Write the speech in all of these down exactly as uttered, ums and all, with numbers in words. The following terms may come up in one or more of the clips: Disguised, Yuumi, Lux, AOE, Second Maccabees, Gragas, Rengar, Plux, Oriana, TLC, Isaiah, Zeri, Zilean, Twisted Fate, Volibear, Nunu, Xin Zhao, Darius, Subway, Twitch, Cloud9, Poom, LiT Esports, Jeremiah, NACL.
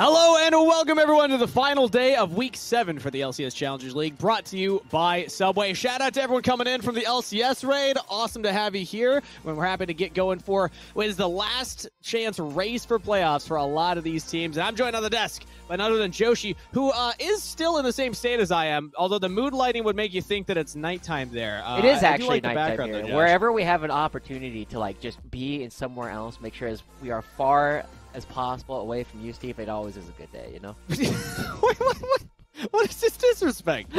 Hello and welcome everyone to the final day of week seven for the L C S Challengers League, brought to you by Subway. Shout out to everyone coming in from the L C S raid. Awesome to have you here. We're happy to get going for what is the last chance race for playoffs for a lot of these teams. And I'm joined on the desk by none other than Joshi, who uh, is still in the same state as I am, although the mood lighting would make you think that it's nighttime there. Uh, it is actually like nighttime here. Though, wherever we have an opportunity to like just be in somewhere else, make sure as we are far as possible away from you, Steve, it always is a good day, you know? Wait, what, what, what is this disrespect?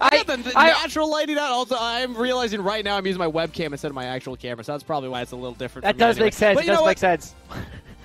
I, I got the I, natural lighting out. Also, I'm realizing right now I'm using my webcam instead of my actual camera, so that's probably why it's a little different. That does anyway. make sense. But it does make sense.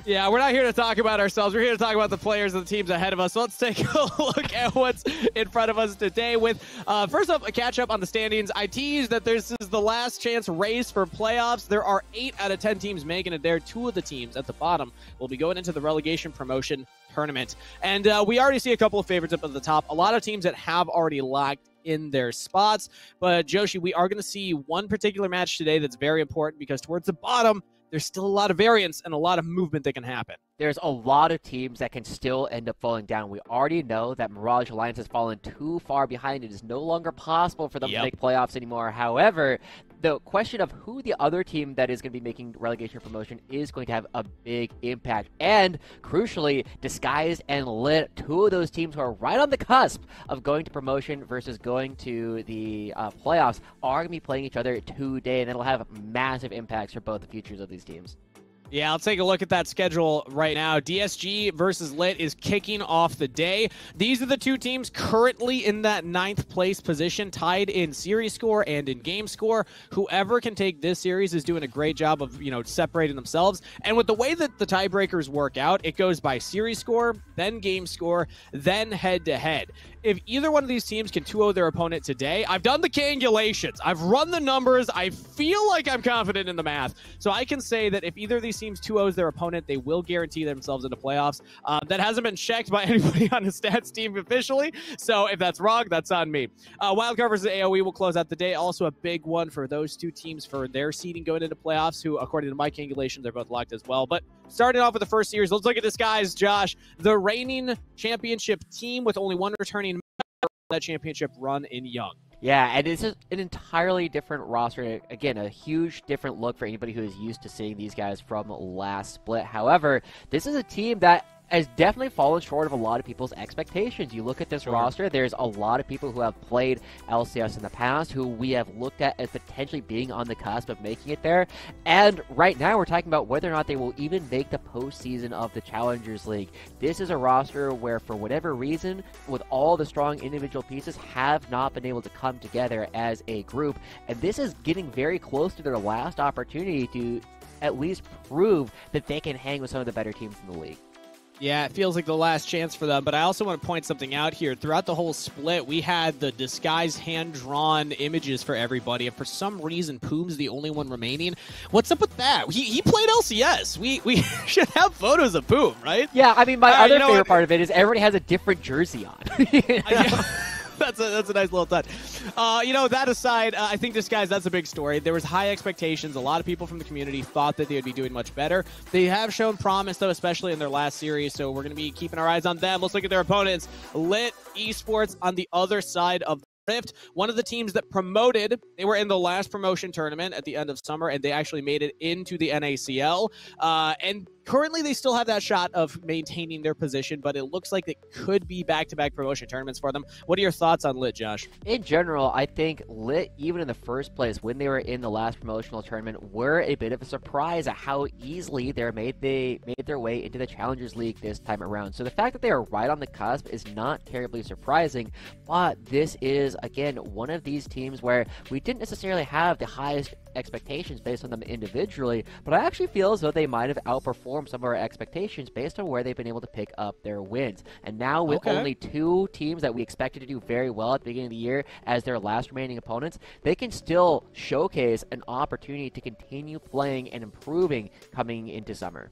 Yeah, we're not here to talk about ourselves. We're here to talk about the players and the teams ahead of us. So let's take a look at what's in front of us today with, uh, first up, a catch-up on the standings. I teased that this is the last chance race for playoffs. There are eight out of ten teams making it there. Two of the teams at the bottom will be going into the relegation promotion tournament. And uh, we already see a couple of favorites up at the top. A lot of teams that have already locked in their spots. But, Joshi, we are going to see one particular match today that's very important because towards the bottom, there's still a lot of variance and a lot of movement that can happen. There's a lot of teams that can still end up falling down. We already know that Mirage Alliance has fallen too far behind. It is no longer possible for them yep. to make playoffs anymore. However, the question of who the other team that is going to be making relegation promotion is going to have a big impact. And crucially, Disguised and LiT, two of those teams who are right on the cusp of going to promotion versus going to the uh, playoffs, are going to be playing each other today, and it'll have massive impacts for both the futures of these teams. Yeah, I'll take a look at that schedule right now. D S G versus LiT is kicking off the day. These are the two teams currently in that ninth place position, tied in series score and in game score. Whoever can take this series is doing a great job of, you know, separating themselves. And with the way that the tiebreakers work out, it goes by series score, then game score, then head-to-head. If either one of these teams can two oh their opponent today, I've done the calculations. I've run the numbers. I feel like I'm confident in the math. So I can say that if either of these teams two ohs their opponent, they will guarantee themselves into playoffs. Uh, that hasn't been checked by anybody on the stats team officially. So if that's wrong, that's on me. Uh, Wildcard versus A O E will close out the day. Also a big one for those two teams for their seeding going into playoffs, who, according to my calculations, they're both locked as well. But starting off with the first series, let's look at this, guys. Josh, the reigning championship team with only one returning that championship run in Young. Yeah, and it's an entirely different roster. Again, a huge different look for anybody who is used to seeing these guys from last split. However, this is a team that has definitely fallen short of a lot of people's expectations. You look at this sure. roster, there's a lot of people who have played L C S in the past who we have looked at as potentially being on the cusp of making it there. And right now we're talking about whether or not they will even make the postseason of the Challengers League. This is a roster where, for whatever reason, with all the strong individual pieces, have not been able to come together as a group. And this is getting very close to their last opportunity to at least prove that they can hang with some of the better teams in the league. Yeah, it feels like the last chance for them, but I also want to point something out here. Throughout the whole split, we had the Disguised hand-drawn images for everybody, and for some reason, Poom's the only one remaining. What's up with that? He, he played L C S. We we should have photos of Poom, right? Yeah, I mean, my uh, other you know, favorite part of it is everybody has a different jersey on. You know? That's a, that's a nice little touch. Uh, you know, that aside, uh, I think this, guys, that's a big story. There was high expectations. A lot of people from the community thought that they would be doing much better. They have shown promise, though, especially in their last series, so we're going to be keeping our eyes on them. Let's look at their opponents. LiT Esports on the other side of the Rift. One of the teams that promoted, they were in the last promotion tournament at the end of summer, and they actually made it into the N A C L. Uh, and currently, they still have that shot of maintaining their position, but it looks like it could be back-to-back promotion tournaments for them. What are your thoughts on LiT, Josh? In general, I think LiT, even in the first place, when they were in the last promotional tournament, were a bit of a surprise at how easily they made they made their way into the Challengers League this time around. So the fact that they are right on the cusp is not terribly surprising, but this is, again, one of these teams where we didn't necessarily have the highest expectations based on them individually, but I actually feel as though they might have outperformed some of our expectations based on where they've been able to pick up their wins. And now with okay. only two teams that we expected to do very well at the beginning of the year as their last remaining opponents, they can still showcase an opportunity to continue playing and improving coming into summer.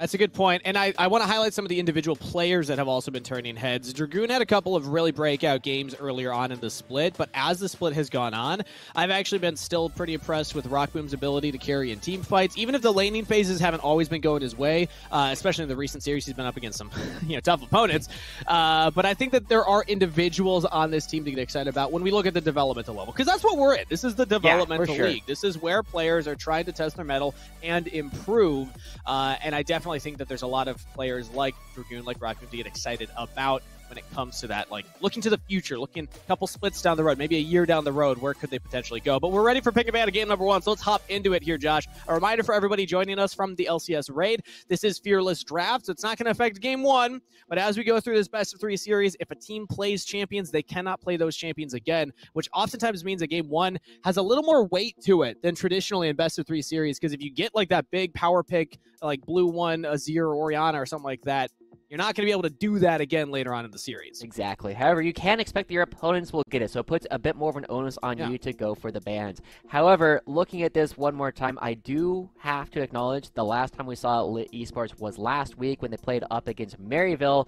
That's a good point. And I, I want to highlight some of the individual players that have also been turning heads. Dragoon had a couple of really breakout games earlier on in the split, but as the split has gone on, I've actually been still pretty impressed with Rockboom's ability to carry in team fights, even if the laning phases haven't always been going his way, uh, especially in the recent series. He's been up against some you know, tough opponents. Uh, but I think that there are individuals on this team to get excited about when we look at the developmental level, because that's what we're in. This is the developmental yeah, for sure. league. This is where players are trying to test their mettle and improve, uh, and I definitely I think that there's a lot of players like Dragoon, like Rockboom, to get excited about when it comes to that, like looking to the future, looking a couple splits down the road, maybe a year down the road, where could they potentially go? But we're ready for Pick a Banner game number one, so let's hop into it here, Josh. A reminder for everybody joining us from the L C S raid, this is Fearless Draft, so it's not going to affect game one, but as we go through this best of three series, if a team plays champions, they cannot play those champions again, which oftentimes means that game one has a little more weight to it than traditionally in best of three series, because if you get like that big power pick, like blue one, Azir or Oriana or something like that, you're not going to be able to do that again later on in the series. Exactly. However, you can expect that your opponents will get it, so it puts a bit more of an onus on yeah. you to go for the bans. However, looking at this one more time, I do have to acknowledge the last time we saw LiT Esports was last week when they played up against Maryville,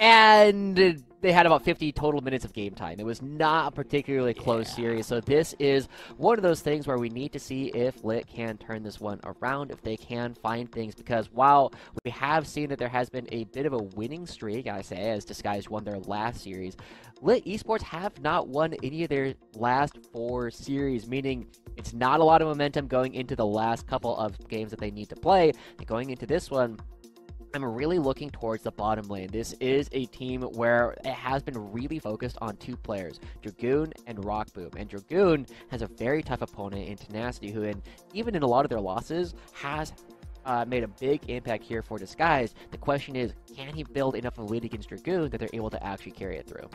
and they had about fifty total minutes of game time. It was not a particularly close yeah. series, so this is one of those things where we need to see if LiT can turn this one around, if they can find things, because while we have seen that there has been a bit of a winning streak, I say, as Disguised won their last series, LiT Esports have not won any of their last four series, meaning it's not a lot of momentum going into the last couple of games that they need to play, and going into this one, I'm really looking towards the bottom lane. This is a team where it has been really focused on two players, Dragoon and Rockboom. And Dragoon has a very tough opponent in Tenacity, who in, even in a lot of their losses has uh, made a big impact here for Disguise. The question is, can he build enough of a lead against Dragoon that they're able to actually carry it through?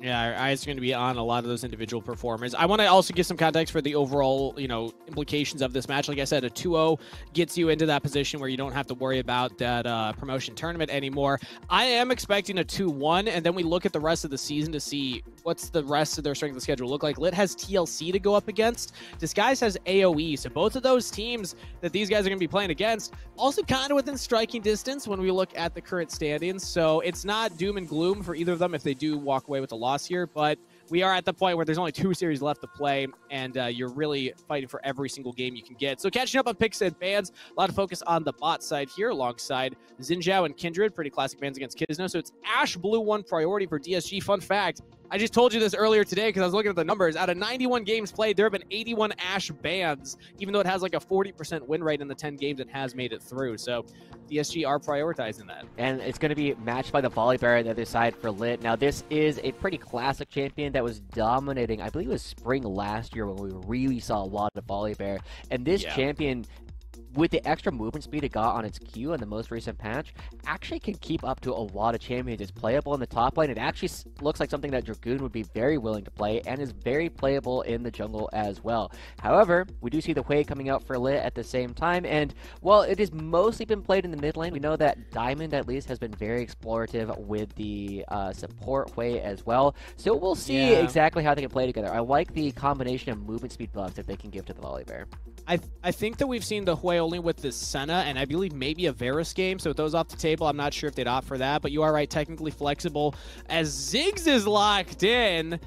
Yeah, our eyes are going to be on a lot of those individual performers. I want to also give some context for the overall, you know, implications of this match. Like I said, a two oh gets you into that position where you don't have to worry about that uh, promotion tournament anymore. I am expecting a two one, and then we look at the rest of the season to see what's the rest of their strength of the schedule look like. LiT has T L C to go up against. Disguise has A O E, so both of those teams that these guys are going to be playing against also kind of within striking distance when we look at the current standings. So it's not doom and gloom for either of them if they do walk away with a loss here, but we are at the point where there's only two series left to play, and uh, you're really fighting for every single game you can get. So catching up on picks and bans, a lot of focus on the bot side here alongside Xin Zhao and Kindred, pretty classic bans against Kizno. So it's Ashe blue one priority for D S G. Fun fact, I just told you this earlier today because I was looking at the numbers. Out of ninety-one games played, there have been eighty-one Ashe bans, even though it has like a forty percent win rate in the ten games it has made it through. So D S G are prioritizing that. And it's going to be matched by the Volibear on the other side for LiT. Now, this is a pretty classic champion that was dominating, I believe it was spring last year when we really saw a lot of Volibear. And this yeah. champion, with the extra movement speed it got on its Q in the most recent patch, actually can keep up to a lot of champions. It's playable in the top lane. It actually looks like something that Dragoon would be very willing to play, and is very playable in the jungle as well. However, we do see the Hwei coming out for LiT at the same time, and while it has mostly been played in the mid lane, we know that Diamond at least has been very explorative with the uh, support Hwei as well. So we'll see yeah. exactly how they can play together. I like the combination of movement speed buffs that they can give to the Volibear. I, th I think that we've seen the Hwei only with the Senna and I believe maybe a Varus game, so with those off the table, I'm not sure if they'd opt for that, but you are right, technically flexible. As Ziggs is locked in,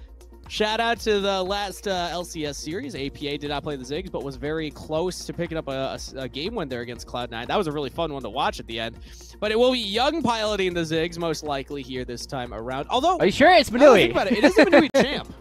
shout out to the last uh, L C S series. A P A did not play the Ziggs, but was very close to picking up a, a, a game win there against Cloud nine. That was a really fun one to watch at the end, but it will be Young piloting the Ziggs most likely here this time around. Although, are you sure it's Manui? Think about it, it is a Manui champ.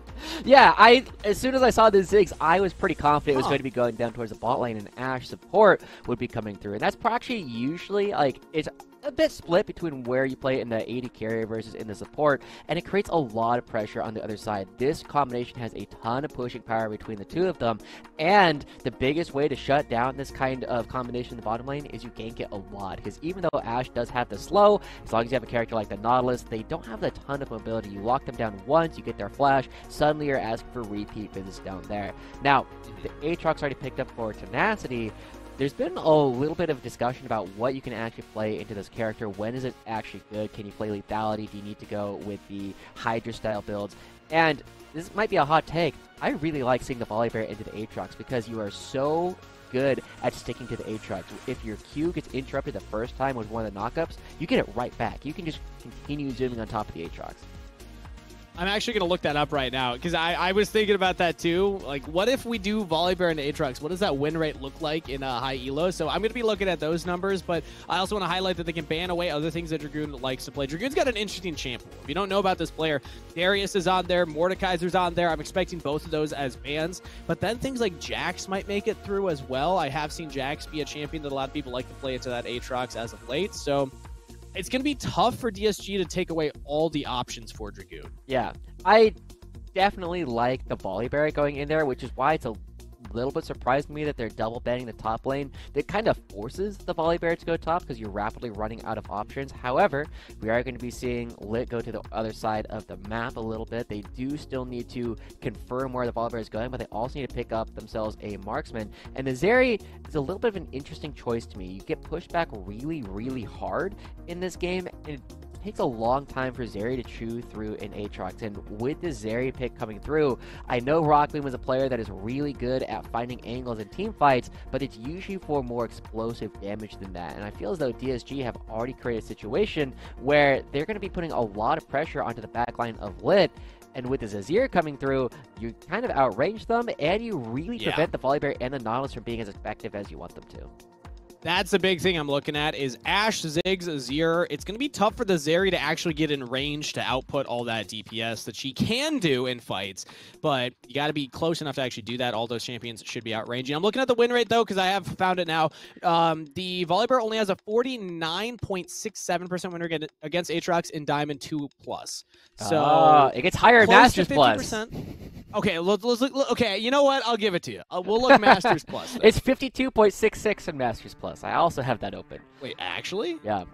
Yeah, I as soon as I saw the Ziggs, I was pretty confident it was huh. going to be going down towards the bot lane, and Ashe support would be coming through. And that's actually usually, like, it's a bit split between where you play in the A D carry versus in the support, and it creates a lot of pressure on the other side. This combination has a ton of pushing power between the two of them, and the biggest way to shut down this kind of combination in the bottom lane is you gank it a lot, because even though Ashe does have the slow, as long as you have a character like the Nautilus, they don't have a ton of mobility. You lock them down once, you get their flash, suddenly you're asking for repeat visits down there. Now, the Aatrox already picked up for Tenacity. There's been a little bit of discussion about what you can actually play into this character. When is it actually good? Can you play lethality? Do you need to go with the Hydra style builds? And this might be a hot take. I really like seeing the Volibear into the Aatrox because you are so good at sticking to the Aatrox. If your Q gets interrupted the first time with one of the knockups, you get it right back. You can just continue zooming on top of the Aatrox. I'm actually going to look that up right now, because I, I was thinking about that too. Like, what if we do Volibear and Aatrox? What does that win rate look like in a high E L O? So I'm going to be looking at those numbers, but I also want to highlight that they can ban away other things that Dragoon likes to play. Dragoon's got an interesting champ pool. If you don't know about this player, Darius is on there, Mordekaiser's on there. I'm expecting both of those as bans, but then things like Jax might make it through as well. I have seen Jax be a champion that a lot of people like to play into that Aatrox as of late, so... it's going to be tough for D S G to take away all the options for Dragoon. Yeah, I definitely like the Volibear going in there, which is why it's a little bit surprised me that they're double banning the top lane. That kind of forces the Volibear to go top because you're rapidly running out of options. However, we are going to be seeing LiT go to the other side of the map a little bit. They do still need to confirm where the Volibear is going, but they also need to pick up themselves a marksman. And the Zeri is a little bit of an interesting choice to me. You get pushed back really, really hard in this game, and it takes a long time for Zeri to chew through an Aatrox, and with the Zeri pick coming through, I know Rockland was a player that is really good at finding angles in team fights, but it's usually for more explosive damage than that, and I feel as though D S G have already created a situation where they're going to be putting a lot of pressure onto the backline of LiT, and with this Azir coming through, you kind of outrange them, and you really yeah. prevent the Volibear and the Nautilus from being as effective as you want them to. That's the big thing I'm looking at is Ashe, Ziggs, Azir. It's going to be tough for the Zeri to actually get in range to output all that D P S that she can do in fights, but you got to be close enough to actually do that. All those champions should be outranging. I'm looking at the win rate, though, because I have found it now. Um, the Volibear only has a forty-nine point six seven percent win against Aatrox in Diamond two plus. So uh, it gets higher in Masters Plus. Okay, let's, let's look, okay, you know what? I'll give it to you. Uh, we'll look Masters Plus. Though. It's fifty-two point six six in Masters Plus. I also have that open. Wait, actually? Yeah.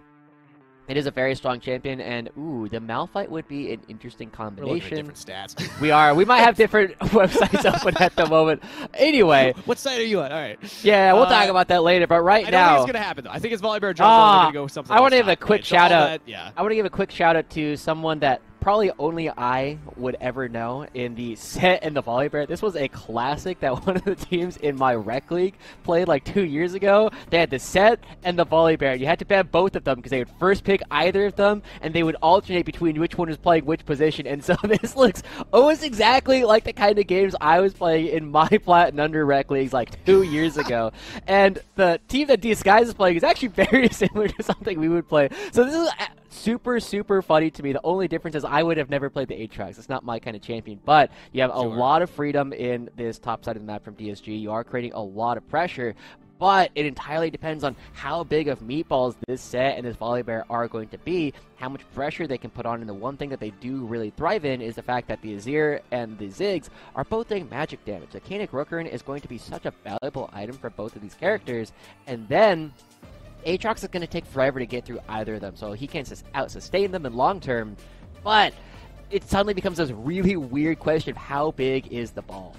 It is a very strong champion, and ooh, the Malphite would be an interesting combination. We're looking at different stats. We are. We might have different websites open at the moment. Anyway, what site are you on? All right. Yeah, we'll uh, talk about that later. But right I now, I don't think it's gonna happen though. I think it's Volibear. Ah, uh, going to go something. I want to give a quick right? shout so out. That, yeah. I want to give a quick shout out to someone that probably only I would ever know in the set and the Volibear. This was a classic that one of the teams in my rec league played like two years ago. They had the set and the Volibear. You had to ban both of them because they would first pick either of them, and they would alternate between which one was playing which position. And so this looks almost exactly like the kind of games I was playing in my plat and under rec leagues like two years ago. And the team that Disguised is playing is actually very similar to something we would play. So this is super, super funny to me. The only difference is I would have never played the Aatrox. It's not my kind of champion, but you have sure. a lot of freedom in this top side of the map from D S G. You are creating a lot of pressure, but it entirely depends on how big of meatballs this set and this Volibear are going to be, how much pressure they can put on. And the one thing that they do really thrive in is the fact that the Azir and the Ziggs are both doing magic damage. The Kanik Rookerin is going to be such a valuable item for both of these characters, and then Aatrox is going to take forever to get through either of them, so he can't out-sustain them in long term, but it suddenly becomes this really weird question of how big is the ball?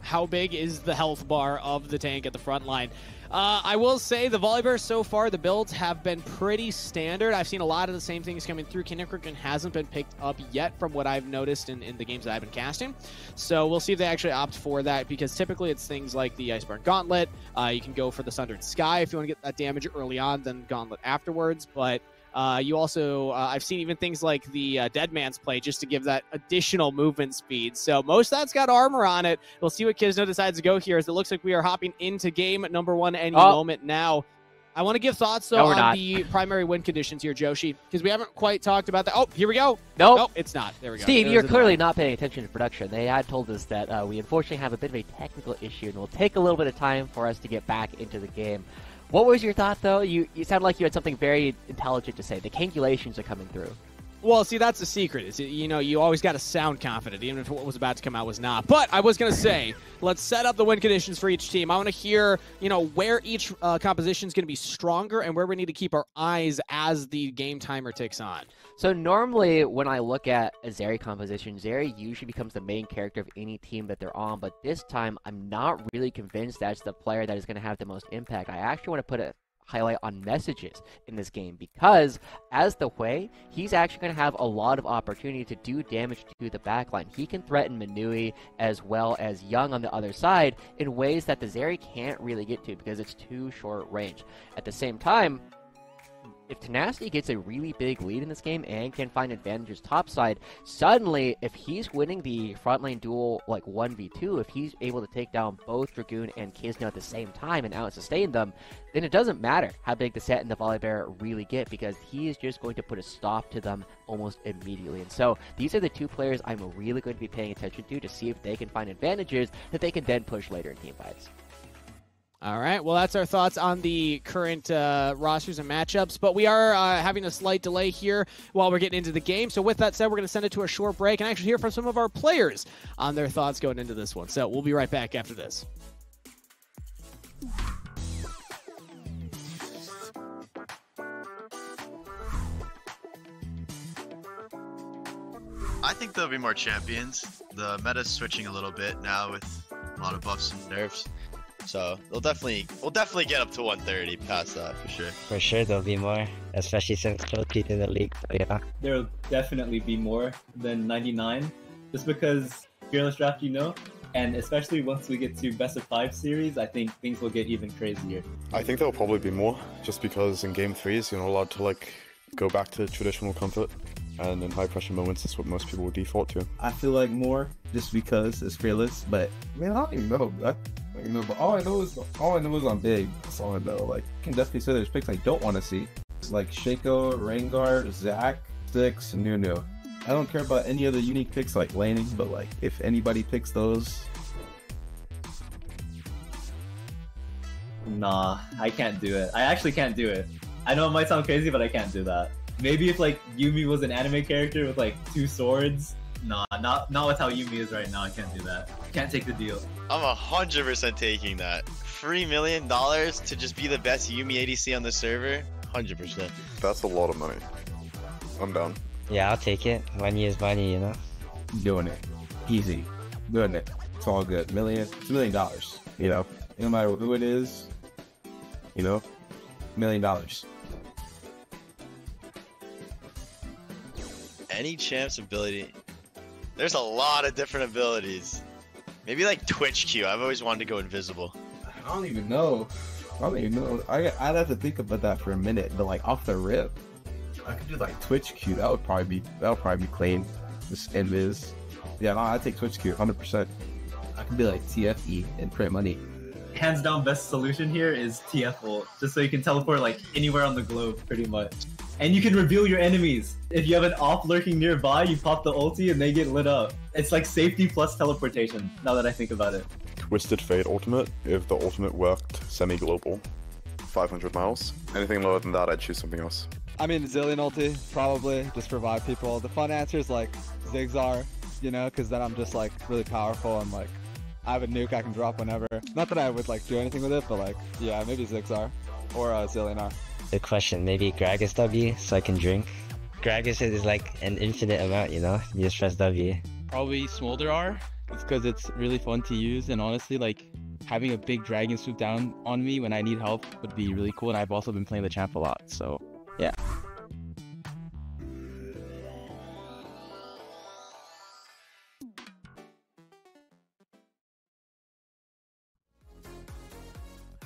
How big is the health bar of the tank at the front line? Uh, I will say the Volibear so far, the builds have been pretty standard. I've seen a lot of the same things coming through. Kindred hasn't been picked up yet from what I've noticed in, in the games that I've been casting. So we'll see if they actually opt for that, because typically it's things like the Iceburn Gauntlet. Uh, you can go for the Sundered Sky if you want to get that damage early on, then Gauntlet afterwards. But uh, you also, uh, I've seen even things like the uh, Dead Man's Play just to give that additional movement speed. So most of that's got armor on it. We'll see what Kizno decides to go here, as it looks like we are hopping into game number one any oh. moment now. I want to give thoughts, though, no, on not. the primary win conditions here, Joshi, because we haven't quite talked about that. Oh, here we go. No, nope. nope, it's not. There we go. Steve, there you're clearly not paying attention to production. They had told us that uh, we unfortunately have a bit of a technical issue, and it will take a little bit of time for us to get back into the game. What was your thought, though? You, you sounded like you had something very intelligent to say. The canculations are coming through. Well, see, that's the secret. Is, you know, you always got to sound confident, even if what was about to come out was not. But I was going to say, let's set up the win conditions for each team. I want to hear, you know, where each uh, composition is going to be stronger and where we need to keep our eyes as the game timer ticks on. So normally when I look at a Zeri composition, Zeri usually becomes the main character of any team that they're on, but this time I'm not really convinced that's the player that is going to have the most impact. I actually want to put a highlight on messages in this game, because as the Hwei, he's actually going to have a lot of opportunity to do damage to the backline. He can threaten Minui as well as Young on the other side in ways that the Zeri can't really get to because it's too short range. At the same time, if Tenacity gets a really big lead in this game and can find advantages topside, suddenly, if he's winning the front lane duel like one v two, if he's able to take down both Dragoon and Kizna at the same time and out-sustain them, then it doesn't matter how big the Set and the Volibear really get, because he is just going to put a stop to them almost immediately. And so, these are the two players I'm really going to be paying attention to to see if they can find advantages that they can then push later in team fights. All right, well, that's our thoughts on the current uh, rosters and matchups, but we are uh, having a slight delay here while we're getting into the game. So with that said, we're going to send it to a short break and actually hear from some of our players on their thoughts going into this one. So we'll be right back after this. I think there'll be more champions. The meta's switching a little bit now with a lot of buffs and nerfs. So they'll definitely, we'll definitely get up to one thirty past that for sure. For sure there'll be more, especially since Cloud nine in the league, so yeah. There'll definitely be more than ninety-nine, just because Fearless Draft, you know, and especially once we get to best of five series, I think things will get even crazier. I think there'll probably be more, just because in game threes, you're not allowed to like go back to traditional comfort. And in high pressure moments, that's what most people will default to. I feel like more, just because it's Fearless, but man, I don't even know, bro. You know, but all I know is all I know is I'm big. That's all I know. Like, I can definitely say there's picks I don't want to see. It's like Shaco, Rengar, Zac, Ziggs, Nunu. I don't care about any other unique picks like laning, but like if anybody picks those, nah, I can't do it. I actually can't do it. I know it might sound crazy, but I can't do that. Maybe if like Yuumi was an anime character with like two swords. Nah, not not with how Yuumi is right now. I can't do that. Can't take the deal. I'm a hundred percent taking that. Three million dollars to just be the best Yuumi A D C on the server. Hundred percent. That's a lot of money. I'm down. Yeah, I'll take it. Money is money, you know. Doing it, easy. Doing it. It's all good. Million, it's a million dollars. You know, no matter who it is. You know, million dollars. Any champ's ability. There's a lot of different abilities. Maybe like Twitch Q. I've always wanted to go invisible. I don't even know. I don't even know. I, I'd have to think about that for a minute, but like off the rip, I could do like Twitch Q. That would probably be, that would probably be clean. Just invis. Yeah, no, I'd take Twitch Q, one hundred percent. I could be like T F E and print money. Hands down best solution here is T F ult, just so you can teleport like anywhere on the globe pretty much. And you can reveal your enemies. If you have an op lurking nearby, you pop the ulti and they get lit up. It's like safety plus teleportation, now that I think about it. Twisted Fate ultimate, if the ultimate worked semi-global. five hundred miles. Anything lower than that, I'd choose something else. I mean, Zilean ulti, probably, just revive people. The fun answer is like Ziggs are, you know, because then I'm just like really powerful and like, I have a nuke I can drop whenever. Not that I would like do anything with it, but like, yeah, maybe Ziggs are, or uh, Zilean are. Good question. Maybe Gragas W so I can drink. Gragas is like an infinite amount, you know? You just press W. Probably Smolder R. It's because it's really fun to use, and honestly, like, having a big dragon swoop down on me when I need help would be really cool, and I've also been playing the champ a lot, so yeah.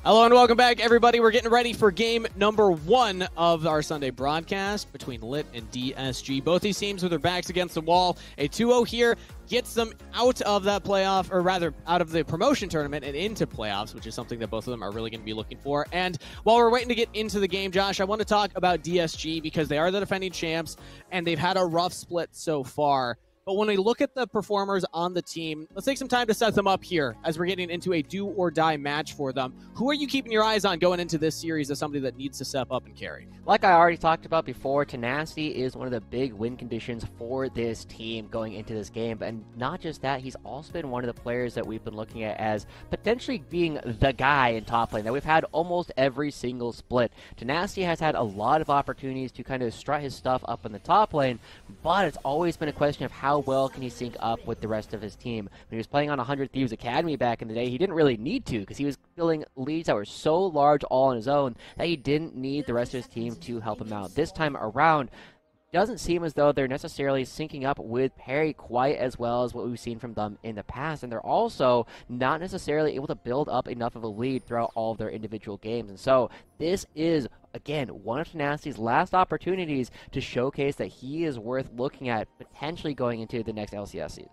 Hello and welcome back, everybody. We're getting ready for game number one of our Sunday broadcast between LiT and D S G. Both these teams with their backs against the wall. A two oh here gets them out of that playoff, or rather out of the promotion tournament and into playoffs, which is something that both of them are really going to be looking for. And while we're waiting to get into the game, Josh, I want to talk about D S G because they are the defending champs and they've had a rough split so far. But when we look at the performers on the team, let's take some time to set them up here as we're getting into a do or die match for them. Who are you keeping your eyes on going into this series as somebody that needs to step up and carry? Like I already talked about before, tenacity is one of the big win conditions for this team going into this game. And not just that, he's also been one of the players that we've been looking at as potentially being the guy in top lane that we've had almost every single split. Tenacity has had a lot of opportunities to kind of strut his stuff up in the top lane, but it's always been a question of how how well can he sync up with the rest of his team. When he was playing on one hundred Thieves Academy back in the day, he didn't really need to because he was filling leads that were so large all on his own that he didn't need the rest of his team to help him out. This time around, doesn't seem as though they're necessarily syncing up with Perry quite as well as what we've seen from them in the past, and they're also not necessarily able to build up enough of a lead throughout all of their individual games. And so this is, again, one of Tenacity's last opportunities to showcase that he is worth looking at potentially going into the next L C S season.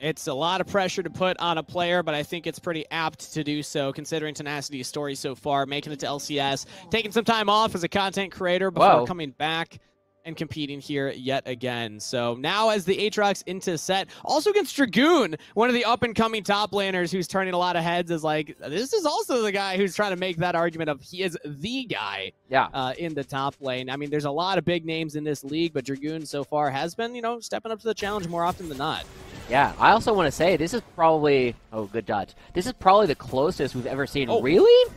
It's a lot of pressure to put on a player, but I think it's pretty apt to do so, considering Tenacity's story so far, making it to L C S, taking some time off as a content creator before Whoa. coming back and competing here yet again. So now as the Aatrox into set, also against Dragoon, one of the up-and-coming top laners who's turning a lot of heads, is like, this is also the guy who's trying to make that argument of he is the guy yeah. uh, in the top lane. I mean, there's a lot of big names in this league, but Dragoon so far has been, you know, stepping up to the challenge more often than not. Yeah, I also want to say this is probably, oh, good dodge. This is probably the closest we've ever seen. Oh. Really?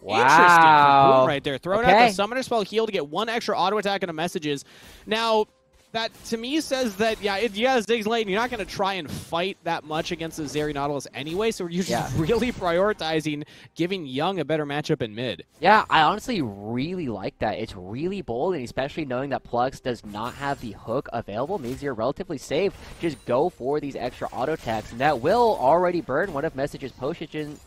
Wow. Interesting. Cool right there. Throwing okay. out the summoner spell heal to get one extra auto attack and a messages. Now, that to me says that, yeah, it, yeah, Ziggs lane, you're not going to try and fight that much against the Zeri Nautilus anyway, so you're just yeah. really prioritizing giving Young a better matchup in mid. Yeah, I honestly really like that. It's really bold, and especially knowing that Plux does not have the hook available means you're relatively safe. Just go for these extra auto attacks, and that will already burn one of Message's potions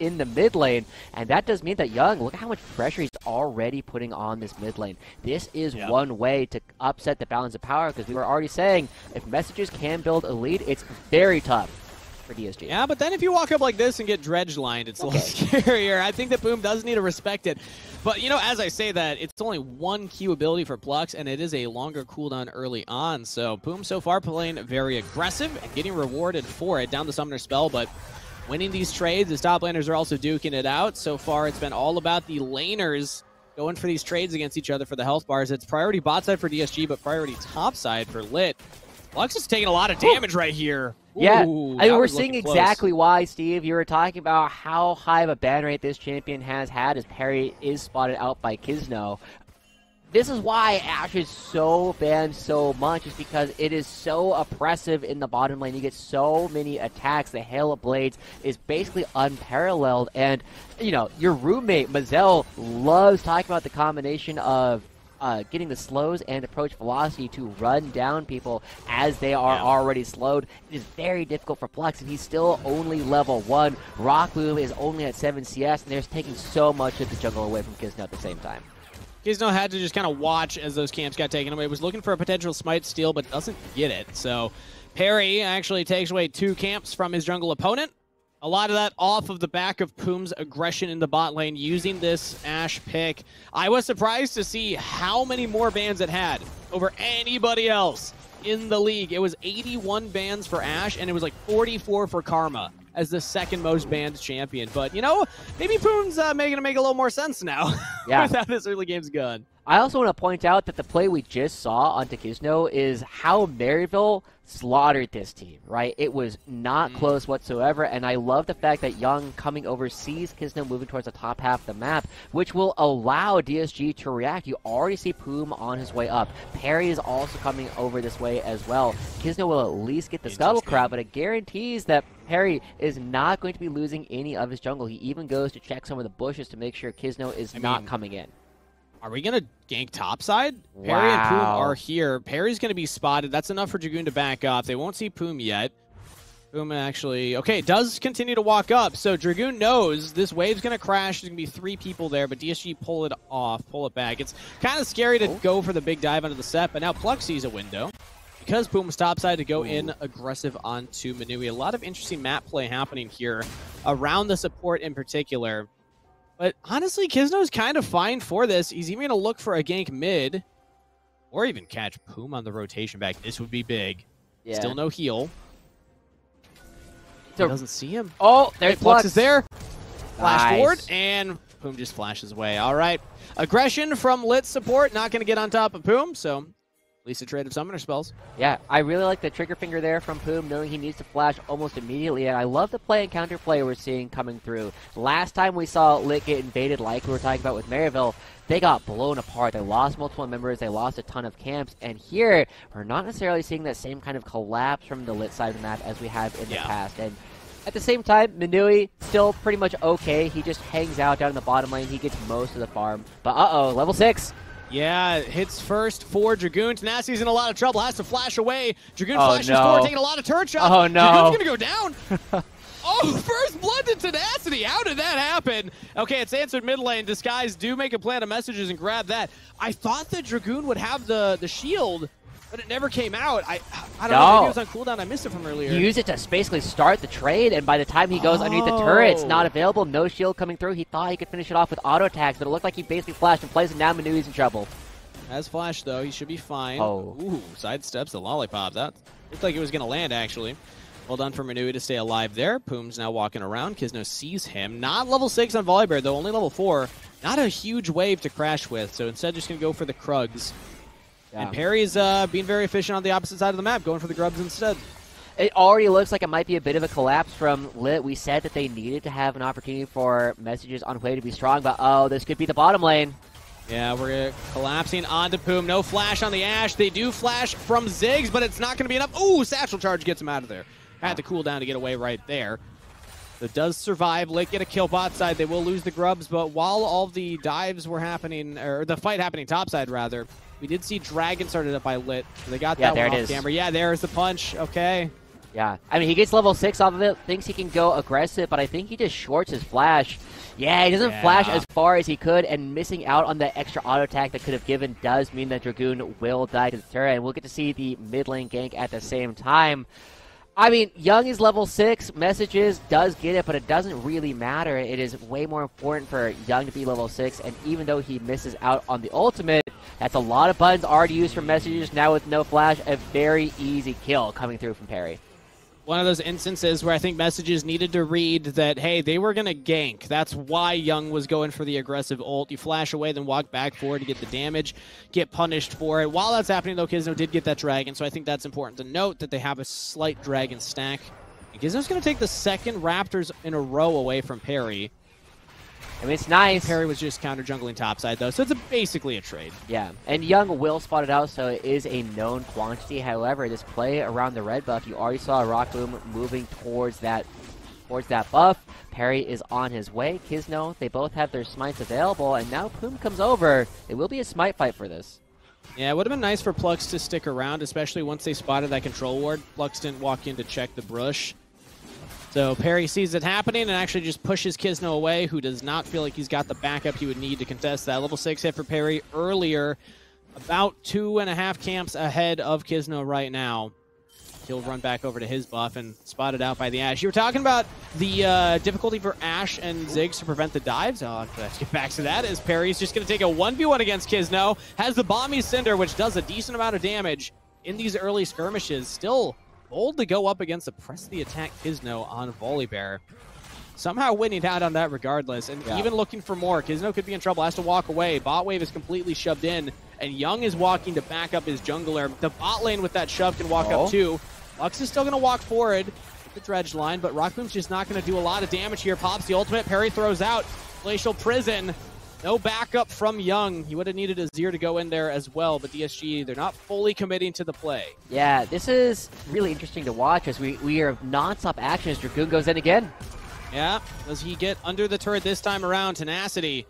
in the mid lane, and that does mean that Young, look at how much pressure he's already putting on this mid lane. This is yep. one way to upset the balance of power, because we were already saying if Messages can build a lead, it's very tough for D S G. Yeah, but then if you walk up like this and get dredge lined, it's okay. a little scarier. I think that Boom does need to respect it. But, you know, as I say that, it's only one Q ability for Plux, and it is a longer cooldown early on. So Boom so far playing very aggressive and getting rewarded for it down the summoner spell, but winning these trades, the top laners are also duking it out. So far, it's been all about the laners going for these trades against each other for the health bars. It's priority bot side for D S G, but priority top side for LiT. Lux is taking a lot of damage Ooh. right here. Ooh, yeah, I mean, we're seeing exactly close. why, Steve. You were talking about how high of a ban rate this champion has had as Perry is spotted out by Kizno. This is why Ashe is so banned so much, is because it is so oppressive in the bottom lane. You get so many attacks. The Hail of Blades is basically unparalleled. And, you know, your roommate, Mazel, loves talking about the combination of uh, getting the slows and approach velocity to run down people as they are yeah. already slowed. It is very difficult for Plux, and he's still only level one. Rock Boom is only at seven C S, and they're taking so much of the jungle away from Kizno at the same time. Kizno had to just kind of watch as those camps got taken away. He was looking for a potential smite steal, but doesn't get it. So Perry actually takes away two camps from his jungle opponent. A lot of that off of the back of Poom's aggression in the bot lane using this Ashe pick. I was surprised to see how many more bans it had over anybody else in the league. It was eighty-one bans for Ashe, and it was like forty-four for Karma as the second most banned champion. But, you know, maybe Poon's uh, making it make a little more sense now yeah. with how this early game's gone. I also want to point out that the play we just saw on Kizno is how Maryville slaughtered this team, right? It was not mm. close whatsoever, and I love the fact that Young coming over sees Kizno moving towards the top half of the map, which will allow D S G to react. You already see Poom on his way up. Perry is also coming over this way as well. Kizno will at least get the scuttle crowd, but it guarantees that Perry is not going to be losing any of his jungle. He even goes to check some of the bushes to make sure Kizno is I not mean, coming in. Are we going to gank topside? Wow. Perry and Poom are here. Perry's going to be spotted. That's enough for Dragoon to back off. They won't see Poom yet. Poom actually, okay, does continue to walk up. So Dragoon knows this wave's going to crash. There's going to be three people there, but D S G pull it off, pull it back. It's kind of scary to oh. go for the big dive under the set, but now Plux sees a window. Because Boom was topside to go in aggressive onto Minui. A lot of interesting map play happening here around the support in particular. But honestly, Kizno's kind of fine for this. He's even going to look for a gank mid or even catch Boom on the rotation back. This would be big. Yeah. Still no heal. So, he doesn't see him. Oh, there's Plux. Plux is there. Flash nice. forward and Boom just flashes away. All right. Aggression from LiT support. Not going to get on top of Boom, so least a trade of summoner spells. Yeah, I really like the trigger finger there from Poom, knowing he needs to flash almost immediately, and I love the play and counter play we're seeing coming through. Last time we saw LiT get invaded, like we were talking about with Maryville, they got blown apart. They lost multiple members, they lost a ton of camps, and here we're not necessarily seeing that same kind of collapse from the LiT side of the map as we have in yeah. the past. And at the same time, Minui, still pretty much okay. He just hangs out down in the bottom lane. He gets most of the farm. But uh-oh, level six. Yeah, hits first for Dragoon. Tenacity's in a lot of trouble. Has to flash away. Dragoon oh, flashes no. forward, taking a lot of turret shots. Oh, no. Dragoon's going to go down. Oh, first blood to Tenacity. How did that happen? Okay, it's answered mid lane. Disguise do make a plan of messages and grab that. I thought the Dragoon would have the, the shield, but it never came out. I I don't no. know. Maybe it was on cooldown. I missed it from earlier. You use it to basically start the trade, and by the time he goes oh. underneath the turret, it's not available. No shield coming through. He thought he could finish it off with auto attacks, but it looked like he basically flashed in place, and now Minui's in trouble. Has flash though. He should be fine. Oh. Ooh, sidesteps the lollipop. That looked like it was gonna land actually. Well done for Minui to stay alive there. Poom's now walking around. Kizno sees him. Not level six on Volibear though. Only level four. Not a huge wave to crash with. So instead, just gonna go for the Krugs. Yeah. And Perry's uh, being very efficient on the opposite side of the map, going for the grubs instead. It already looks like it might be a bit of a collapse from LiT. We said that they needed to have an opportunity for messages on Hwei to be strong, but oh, this could be the bottom lane. Yeah, we're collapsing onto Poom. No flash on the Ashe. They do flash from Ziggs, but it's not going to be enough. Ooh, Satchel Charge gets him out of there. Had to cool down to get away right there. It does survive. LiT get a kill bot side. They will lose the grubs, but while all the dives were happening, or the fight happening top side rather, we did see Dragon started up by LiT. So they got yeah, that there one it off is. camera. Yeah, there is the punch. Okay. Yeah. I mean, he gets level six off of it, thinks he can go aggressive, but I think he just shorts his flash. Yeah, he doesn't yeah. flash as far as he could, and missing out on the extra auto attack that could have given does mean that Dragoon will die to the turret, and we'll get to see the mid lane gank at the same time. I mean, Young is level six, Messages does get it, but it doesn't really matter. It is way more important for Young to be level six, and even though he misses out on the ultimate, that's a lot of buttons already used for Messages. Now with no flash, a very easy kill coming through from Perry. One of those instances where I think Messages needed to read that, hey, they were going to gank. That's why Young was going for the aggressive ult. You flash away, then walk back forward to get the damage, get punished for it. While that's happening, though, Kizno did get that Dragon, so I think that's important to note that they have a slight Dragon stack. And Kizno's going to take the second Raptors in a row away from Perry. I mean, it's nice. Perry was just counter-jungling topside, though, so it's a, basically a trade. Yeah, and Young will spot it out, so it is a known quantity. However, this play around the red buff, you already saw Rock Boom moving towards that towards that buff. Perry is on his way. Kizno, they both have their smites available, and now Poom comes over. It will be a smite fight for this. Yeah, it would have been nice for Plux to stick around, especially once they spotted that control ward. Plux didn't walk in to check the brush. So Perry sees it happening and actually just pushes Kizno away, who does not feel like he's got the backup he would need to contest that. Level six hit for Perry earlier, about two and a half camps ahead of Kizno right now. He'll run back over to his buff and spotted out by the Ashe. You were talking about the uh, difficulty for Ashe and Ziggs to prevent the dives. Oh, let's get back to that as Perry's just going to take a one v one against Kizno. Has the Bomby Cinder, which does a decent amount of damage in these early skirmishes. Still bold to go up against the press the attack Kizno on Volibear. Somehow winning out on that regardless, and yeah. even looking for more. Kizno could be in trouble, has to walk away. Bot wave is completely shoved in, and Young is walking to back up his jungler. The bot lane with that shove can walk oh. up too. Lux is still going to walk forward with the dredge line, but Rock Boom's just not going to do a lot of damage here. Pops the ultimate, Perry throws out. Glacial Prison, no backup from Young. He would have needed Azir to go in there as well, but D S G, they're not fully committing to the play. Yeah, this is really interesting to watch as we, we are non-stop action as Dragoon goes in again. Yeah, does he get under the turret this time around? Tenacity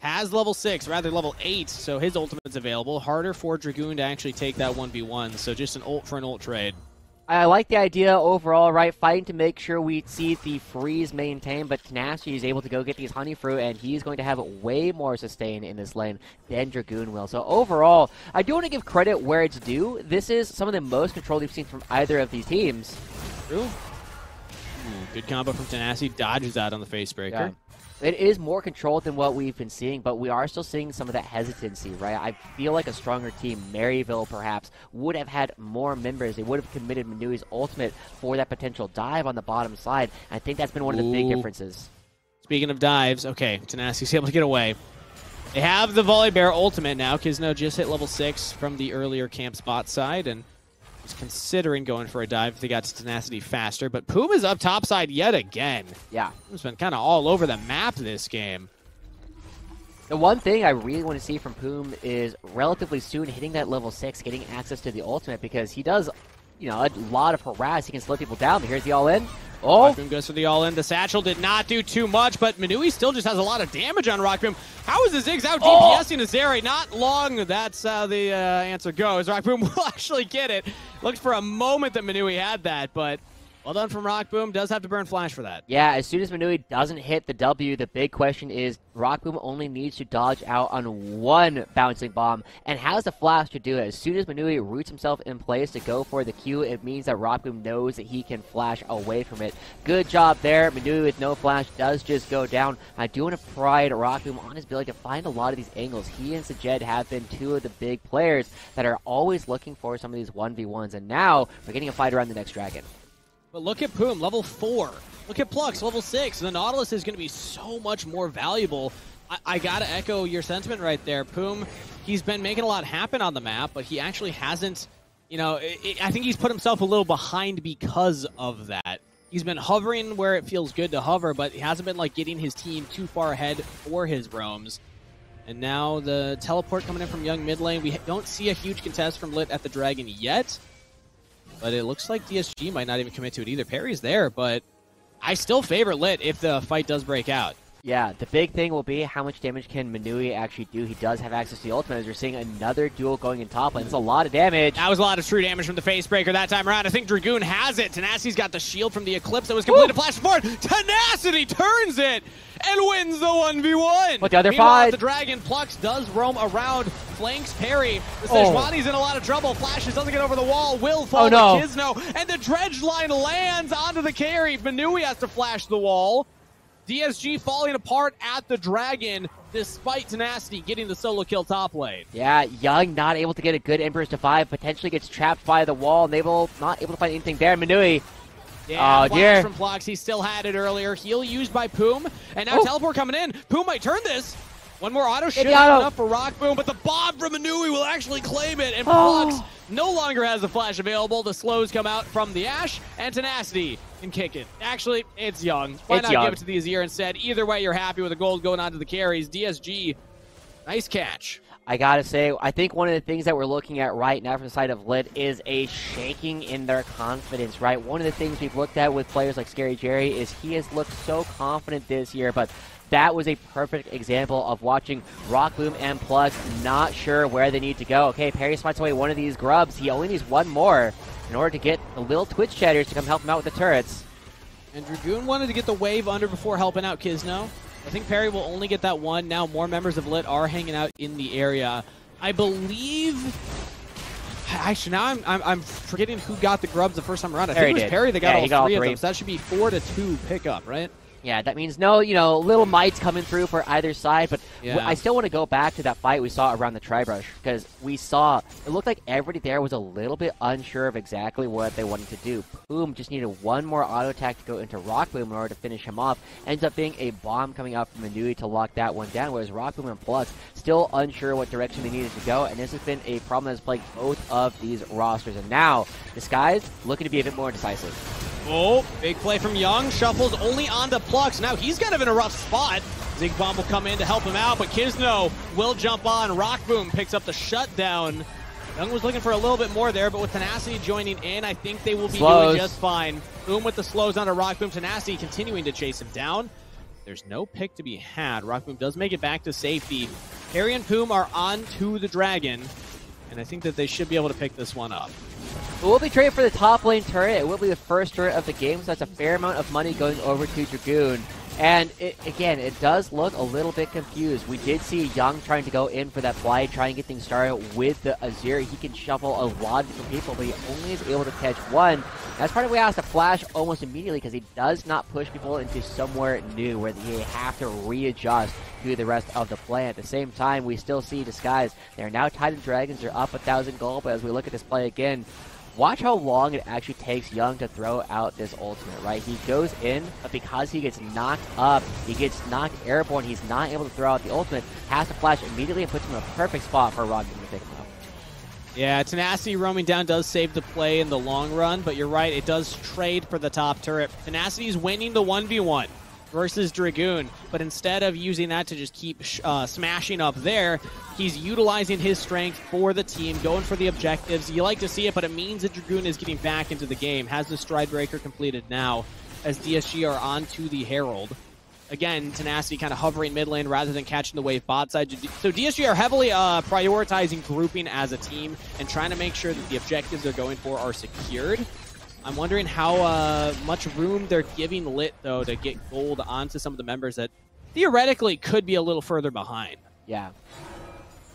has level six, rather level eight, so his ultimate's available. Harder for Dragoon to actually take that one v one, so just an ult for an ult trade. I like the idea overall, right? Fighting to make sure we see the freeze maintained, but Tenacity is able to go get these honey fruit, and he's going to have way more sustain in this lane than Dragoon will. So overall, I do want to give credit where it's due. This is some of the most control we've seen from either of these teams. True. Mm, good combo from Tenacity. Dodges out on the face breaker. Yeah. It is more controlled than what we've been seeing, but we are still seeing some of that hesitancy, right? I feel like a stronger team, Maryville perhaps, would have had more members. They would have committed Minui's ultimate for that potential dive on the bottom side. I think that's been one of the Ooh. big differences. Speaking of dives, okay, Tenacity's able to get away. They have the Volibear ultimate now. Kizno just hit level six from the earlier camp spot side and was considering going for a dive if they got to Tenacity faster. But Puma's up top side yet again. Yeah. Puma's been kind of all over the map this game. The one thing I really want to see from Puma is relatively soon hitting that level six, getting access to the ultimate, because he does, you know, a lot of harass. He can slow people down. Here's the all-in. Oh! Rockboom goes for the all-in. The satchel did not do too much, but Minui still just has a lot of damage on Rockboom. How is the Ziggs out DPSing to Zeri? Not long. That's how the uh, answer goes. Rockboom will actually get it. Looks for a moment that Minui had that, but... well done from Rockboom. Does have to burn Flash for that. Yeah, as soon as Minui doesn't hit the W, the big question is Rockboom only needs to dodge out on one bouncing bomb, and has the Flash to do it. As soon as Minui roots himself in place to go for the Q, it means that Rockboom knows that he can Flash away from it. Good job there. Minui with no Flash does just go down. I do want to pride Rockboom on his ability to find a lot of these angles. He and Sajed have been two of the big players that are always looking for some of these one v ones, and now we're getting a fight around the next dragon. But look at Puma, level four. Look at Plux, level six. The Nautilus is going to be so much more valuable. I, I got to echo your sentiment right there. Puma, he's been making a lot happen on the map, but he actually hasn't, you know, it, it, I think he's put himself a little behind because of that. He's been hovering where it feels good to hover, but he hasn't been, like, getting his team too far ahead for his roams. And now the teleport coming in from Young mid lane. We don't see a huge contest from Lit at the Dragon yet. But it looks like D S G might not even commit to it either. Parry's there, but I still favor Lit if the fight does break out. Yeah, the big thing will be how much damage can Minui actually do. He does have access to the ultimate, as you're seeing another duel going in top lane. That's a lot of damage. That was a lot of true damage from the Facebreaker that time around. I think Dragoon has it. Tenacity's got the shield from the Eclipse that was completed. Flash forward. Tenacity turns it and wins the one v one. But the other Meanwhile, five. The Dragon Plux does roam around, flanks Parry. The Sejuani's oh. in a lot of trouble. Flashes, doesn't get over the wall. Will fall oh, no. to Kizno. And the dredge line lands onto the carry. Minui has to flash the wall. D S G falling apart at the Dragon, despite Tenacity getting the solo kill top lane. Yeah, Young not able to get a good Emperor's Defy, potentially gets trapped by the wall, and able, not able to find anything there. Minui. Yeah, oh, dear. From Plux, he still had it earlier. Heal used by Poom, and now oh. teleport coming in. Poom might turn this. One more auto should be enough for Rockboom, but the bomb from Minui will actually claim it, and Plux oh. no longer has the flash available. The slows come out from the Ashe, and Tenacity can kick it. Actually, it's Young. Why it's not young. give it to the Azir instead? Either way, you're happy with the gold going on to the carries. D S G, nice catch. I gotta say, I think one of the things that we're looking at right now from the side of Lit is a shaking in their confidence, right? One of the things we've looked at with players like Scary Jerry is he has looked so confident this year, but that was a perfect example of watching Rockboom and Plux not sure where they need to go. Okay, Parry smites away one of these grubs. He only needs one more in order to get the little Twitch chatters to come help him out with the turrets. And Dragoon wanted to get the wave under before helping out Kizno. I think Parry will only get that one. Now more members of Lit are hanging out in the area. I believe... Actually, now I'm, I'm, I'm forgetting who got the grubs the first time around. I Parry think it was did. Parry that got, yeah, all, three got all three of them. So that should be four to two pickup, right? Yeah, that means no, you know, little mites coming through for either side, but yeah. I still want to go back to that fight we saw around the Tribrush, because we saw, it looked like everybody there was a little bit unsure of exactly what they wanted to do. Boom just needed one more auto attack to go into Rockboom in order to finish him off. Ends up being a bomb coming out from Minui to lock that one down, whereas Rockboom and Plux still unsure what direction they needed to go, and this has been a problem that has plagued both of these rosters. And now, Disguised looking to be a bit more decisive. Oh, big play from Young. Shuffles only onto Plux. Now he's kind of in a rough spot. Zig Bomb will come in to help him out, but Kizno will jump on. Rockboom picks up the shutdown. Young was looking for a little bit more there, but with Tenacity joining in, I think they will be slows. doing just fine. Boom with the slows onto Rockboom. Tenacity continuing to chase him down. There's no pick to be had. Rockboom does make it back to safety. Parry and Poom are on to the Dragon, and I think that they should be able to pick this one up. It will be traded for the top lane turret. It will be the first turret of the game, so that's a fair amount of money going over to Dragoon. And it, again, it does look a little bit confused. We did see Young trying to go in for that fly, trying to get things started with the Azir. He can shuffle a lot of different people, but he only is able to catch one. That's part of why he has to flash almost immediately, because he does not push people into somewhere new where they have to readjust to the rest of the play. At the same time, we still see Disguise. They're now tied to Dragons. They're up a thousand gold, but as we look at this play again, Watch how long it actually takes Young to throw out this ultimate, right? He goes in, but because he gets knocked up, he gets knocked airborne, he's not able to throw out the ultimate, has to flash immediately and puts him in a perfect spot for Rocket to take him out. Yeah, Tenacity roaming down does save the play in the long run, but you're right, it does trade for the top turret. Tenacity's winning the one v one versus Dragoon, but instead of using that to just keep sh uh, smashing up there, he's utilizing his strength for the team, going for the objectives. You like to see it, but it means that Dragoon is getting back into the game. Has the Stridebreaker completed now as D S G are onto the Herald. Again, Tenacity kind of hovering mid lane rather than catching the wave bot side. So D S G are heavily uh, prioritizing grouping as a team and trying to make sure that the objectives they're going for are secured. I'm wondering how uh, much room they're giving LiT, though, to get gold onto some of the members that theoretically could be a little further behind. Yeah.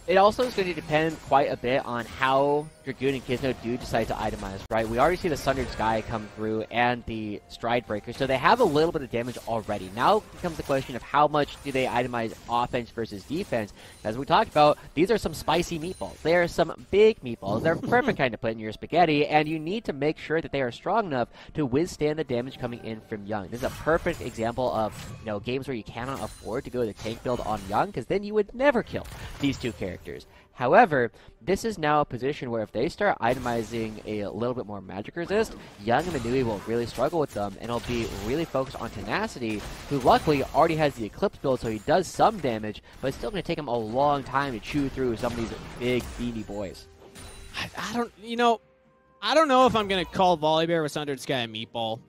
It also is going to depend quite a bit on how Dragoon and Kizno do decide to itemize, right? We already see the Sundered Sky come through and the Stridebreaker, so they have a little bit of damage already. Now becomes the question of how much do they itemize offense versus defense. As we talked about, these are some spicy meatballs. They are some big meatballs. They're perfect kind to put in your spaghetti, and you need to make sure that they are strong enough to withstand the damage coming in from Young. This is a perfect example of, you know, games where you cannot afford to go to the tank build on Young, because then you would never kill these two characters. Characters. However, this is now a position where if they start itemizing a little bit more magic resist, Young and Minui will really struggle with them, and he'll be really focused on Tenacity, who luckily already has the Eclipse build, so he does some damage, but it's still going to take him a long time to chew through some of these big beanie boys. I, I don't, you know, I don't know if I'm going to call Volibear with Sundered Sky a meatball.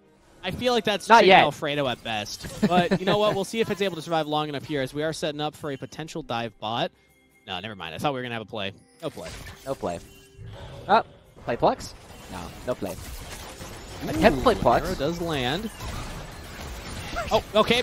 I feel like that's not yet Alfredo at best, but you know what? We'll see if it's able to survive long enough here, as we are setting up for a potential dive bot. No, never mind. I thought we were going to have a play. No play. No play. Oh, play Plux? No, no play. Ooh, attempt to play Plux. Arrow does land. Oh, okay.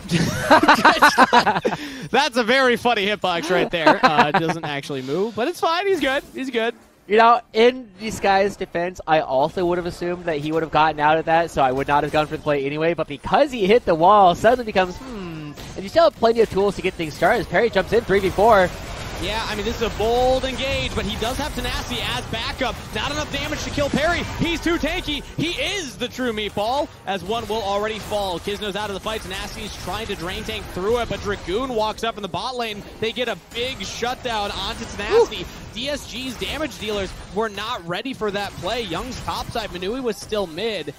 That's a very funny hitbox right there. Uh, doesn't actually move, but it's fine. He's good. He's good. You know, in this guy's defense, I also would have assumed that he would have gotten out of that, so I would not have gone for the play anyway, but because he hit the wall, suddenly becomes, hmm. And you still have plenty of tools to get things started as Perry jumps in three v four. Yeah, I mean, this is a bold engage, but he does have Tenacity as backup. Not enough damage to kill Perry. He's too tanky. He is the true meatball, as one will already fall. Kizno's out of the fight. Tenacity's trying to drain tank through it, but Dragoon walks up in the bot lane. They get a big shutdown onto Tenacity. Ooh. D S G's damage dealers were not ready for that play. Young's topside, Minui was still mid.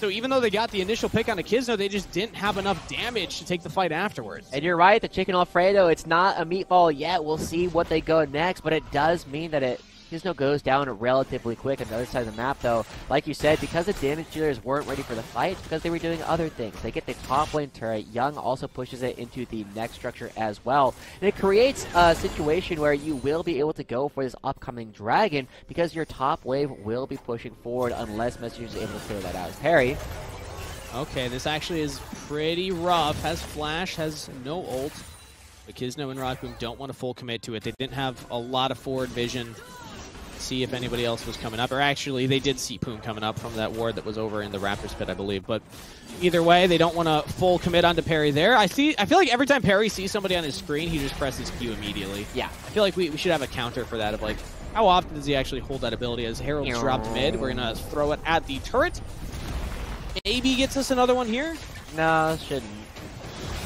So even though they got the initial pick on Kizno, they just didn't have enough damage to take the fight afterwards. And you're right, the Chicken Alfredo, it's not a meatball yet. We'll see what they go next, but it does mean that it Kizno goes down relatively quick on the other side of the map, though. Like you said, because the damage dealers weren't ready for the fight, it's because they were doing other things. They get the top lane turret. Young also pushes it into the next structure as well. And it creates a situation where you will be able to go for this upcoming dragon because your top wave will be pushing forward unless Messenger is able to clear that out. Perry. Okay, this actually is pretty rough. Has flash, has no ult. But Kizno and Rockboom don't want to full commit to it. They didn't have a lot of forward vision. See if anybody else was coming up, or actually they did see Poon coming up from that ward that was over in the Raptors pit, I believe, but either way they don't want to full commit onto Perry there. I see, I feel like every time Perry sees somebody on his screen he just presses Q immediately. Yeah, I feel like we, we should have a counter for that of like how often does he actually hold that ability. As Herald's Ew. dropped mid, we're gonna throw it at the turret. A B gets us another one here. No, shouldn't.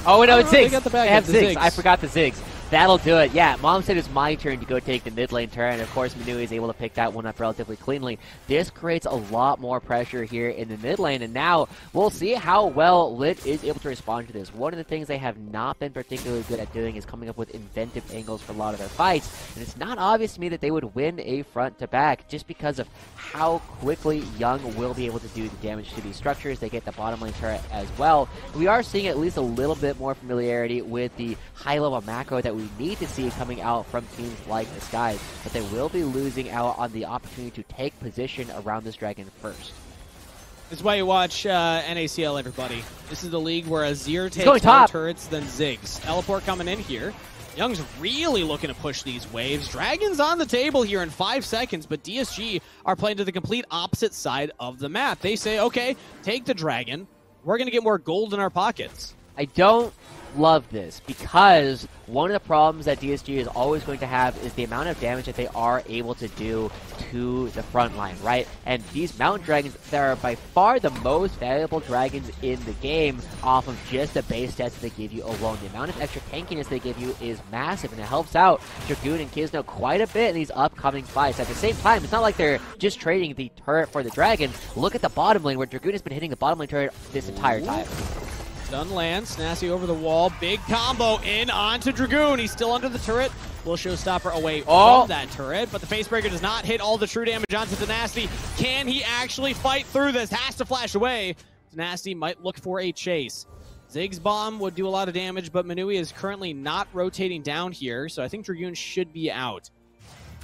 Oh no, it's Ziggs. They, they have the Ziggs. Ziggs. I forgot the Ziggs. That'll do it. Yeah, Mom said it's my turn to go take the mid lane turret, and of course Minui is able to pick that one up relatively cleanly. This creates a lot more pressure here in the mid lane, and now we'll see how well LiT is able to respond to this. One of the things they have not been particularly good at doing is coming up with inventive angles for a lot of their fights, and it's not obvious to me that they would win a front to back just because of how quickly Young will be able to do the damage to these structures. They get the bottom lane turret as well. We are seeing at least a little bit more familiarity with the high level macro that we we need to see coming out from teams like Disguised, but they will be losing out on the opportunity to take position around this dragon first. This is why you watch uh, N A C L, everybody. This is the league where Azir takes more top turrets than Ziggs. Teleport coming in here. Young's really looking to push these waves. Dragon's on the table here in five seconds, but D S G are playing to the complete opposite side of the map. They say, okay, take the dragon. We're going to get more gold in our pockets. I don't love this, because one of the problems that D S G is always going to have is the amount of damage that they are able to do to the front line, right? And these Mountain Dragons, they are by far the most valuable dragons in the game off of just the base stats they give you alone. The amount of extra tankiness they give you is massive, and it helps out Dragoon and Kizno quite a bit in these upcoming fights. At the same time, it's not like they're just trading the turret for the dragon. Look at the bottom lane, where Dragoon has been hitting the bottom lane turret this entire time. Stun lands, Nasty over the wall, big combo in onto Dragoon. He's still under the turret. Will Showstopper away oh. from that turret, but the Facebreaker does not hit all the true damage onto the Nasty. Can he actually fight through this? Has to flash away. Nasty might look for a chase. Ziggs bomb would do a lot of damage, but Minui is currently not rotating down here, so I think Dragoon should be out.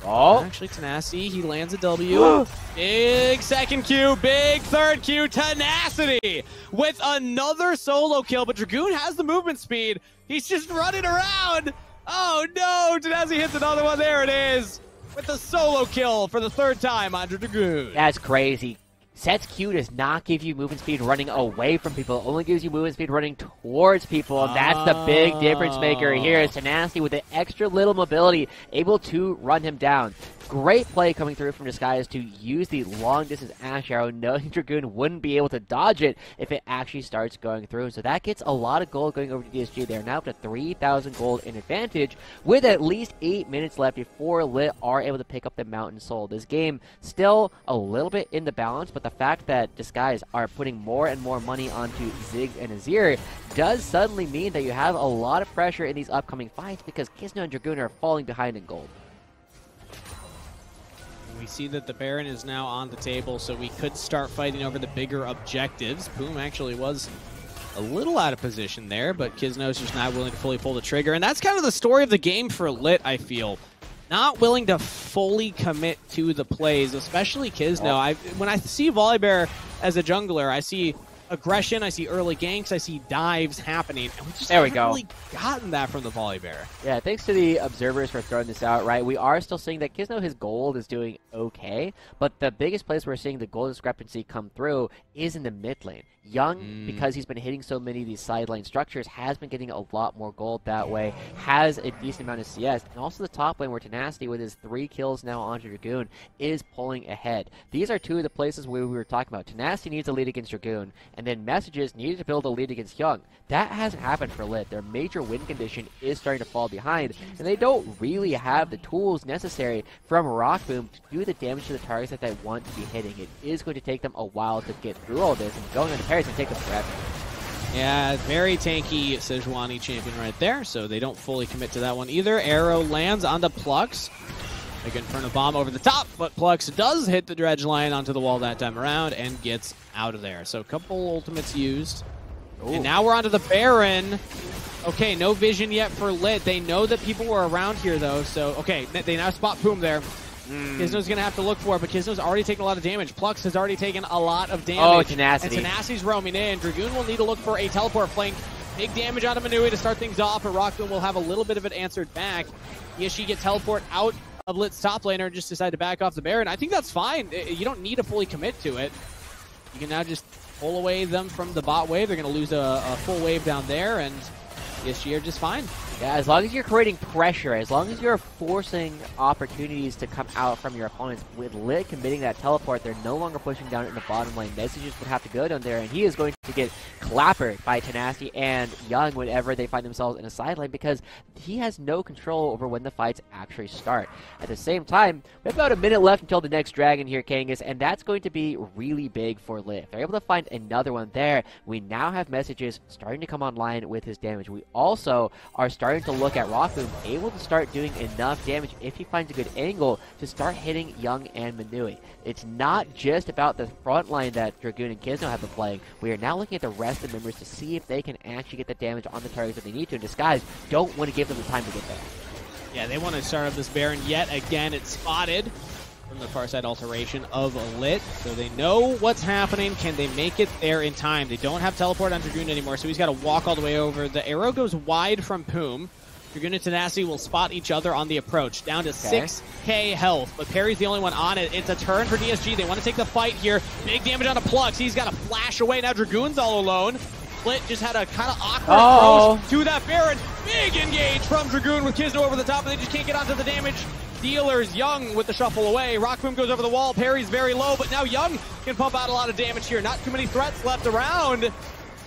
Oh, actually Tenacity, he lands a W. Big second Q, big third Q, Tenacity with another solo kill, but Dragoon has the movement speed. He's just running around. Oh no, Tenacity hits another one. There it is, with the solo kill for the third time on Dragoon. That's crazy. Set's Q does not give you movement speed running away from people. It only gives you movement speed running towards people, and that's the big difference maker here, is Tenacity with an extra little mobility, able to run him down. Great play coming through from Disguise to use the long-distance Ashe arrow, knowing Dragoon wouldn't be able to dodge it if it actually starts going through. So that gets a lot of gold going over to D S G. They are now up to three thousand gold in advantage, with at least eight minutes left before LiT are able to pick up the Mountain Soul. This game still a little bit in the balance, but the fact that Disguise are putting more and more money onto Ziggs and Azir does suddenly mean that you have a lot of pressure in these upcoming fights, because Kizno and Dragoon are falling behind in gold. We see that the Baron is now on the table, so we could start fighting over the bigger objectives. Poom actually was a little out of position there, but Kizno's just not willing to fully pull the trigger. And that's kind of the story of the game for LiT, I feel. Not willing to fully commit to the plays, especially Kizno. I, when I see Volibear as a jungler, I see aggression, I see early ganks, I see dives happening. And we just there we haven't go. really gotten that from the Volibear. Yeah, thanks to the observers for throwing this out, right? We are still seeing that Kizno, his gold is doing okay, but the biggest place we're seeing the gold discrepancy come through is in the mid lane. Young, mm. because he's been hitting so many of these sideline structures, has been getting a lot more gold that way, has a decent amount of C S, and also the top lane where Tenacity, with his three kills now onto Dragoon, is pulling ahead. These are two of the places where we were talking about. Tenacity needs a lead against Dragoon, and then Messages needed to build a lead against Young. That hasn't happened for LiT. Their major win condition is starting to fall behind, and they don't really have the tools necessary from Rock Boom to do the damage to the targets that they want to be hitting. It is going to take them a while to get through all this, and going on the Harrison take them forever. Yeah, very tanky Sejuani champion right there, so they don't fully commit to that one either. Arrow lands onto Plux. Again, Inferno Bomb over the top, but Plux does hit the Dredge Lion onto the wall that time around and gets out of there. So a couple ultimates used. Ooh. And now we're onto the Baron. Okay, no vision yet for LiT. They know that people were around here, though, so okay, they now spot Poom there. Mm. Kizno's going to have to look for it, but Kizno's already taken a lot of damage. Plux has already taken a lot of damage. Oh, Tenacity. And Tenacity's roaming in. Dragoon will need to look for a teleport flank. Big damage out of Minui to start things off, but Rockboom will have a little bit of it answered back. Yeshi gets teleport out of LiT's top laner and just decide to back off the Baron. I think that's fine. You don't need to fully commit to it. You can now just pull away them from the bot wave. They're going to lose a, a full wave down there, and D S G are just fine. Yeah, as long as you're creating pressure, as long as you're forcing opportunities to come out from your opponents, with LiT committing that teleport, they're no longer pushing down in the bottom lane. Messages would have to go down there, and he is going to get clappered by Tenacity and Young whenever they find themselves in a side lane, because he has no control over when the fights actually start. At the same time, we have about a minute left until the next dragon here, Kangas, and that's going to be really big for LiT. If they're able to find another one there, we now have Messages starting to come online with his damage. We also are starting Starting to look at Rockboom, able to start doing enough damage if he finds a good angle to start hitting Young and Minui. It's not just about the front line that Dragoon and Kizno have been playing. We are now looking at the rest of the members to see if they can actually get the damage on the targets that they need to. And Disguise don't want to give them the time to get there. Yeah, they want to start up this Baron yet again. It's spotted from the far side alteration of LiT, so they know what's happening. Can they make it there in time? They don't have teleport on Dragoon anymore, so he's got to walk all the way over. The arrow goes wide from Poom. Dragoon and Tenacity will spot each other on the approach. Down to okay. six K health, but Perry's the only one on it. It's a turn for D S G. They want to take the fight here. Big damage on a Plux. He's got to flash away. Now Dragoon's all alone. split, just had a kind of awkward uh-oh. Approach to that Baron. Big engage from Dragoon with Kizno over the top, but they just can't get onto the damage. Dealer's Young with the shuffle away. Rock Boom goes over the wall, parry's very low, but now Young can pump out a lot of damage here. Not too many threats left around.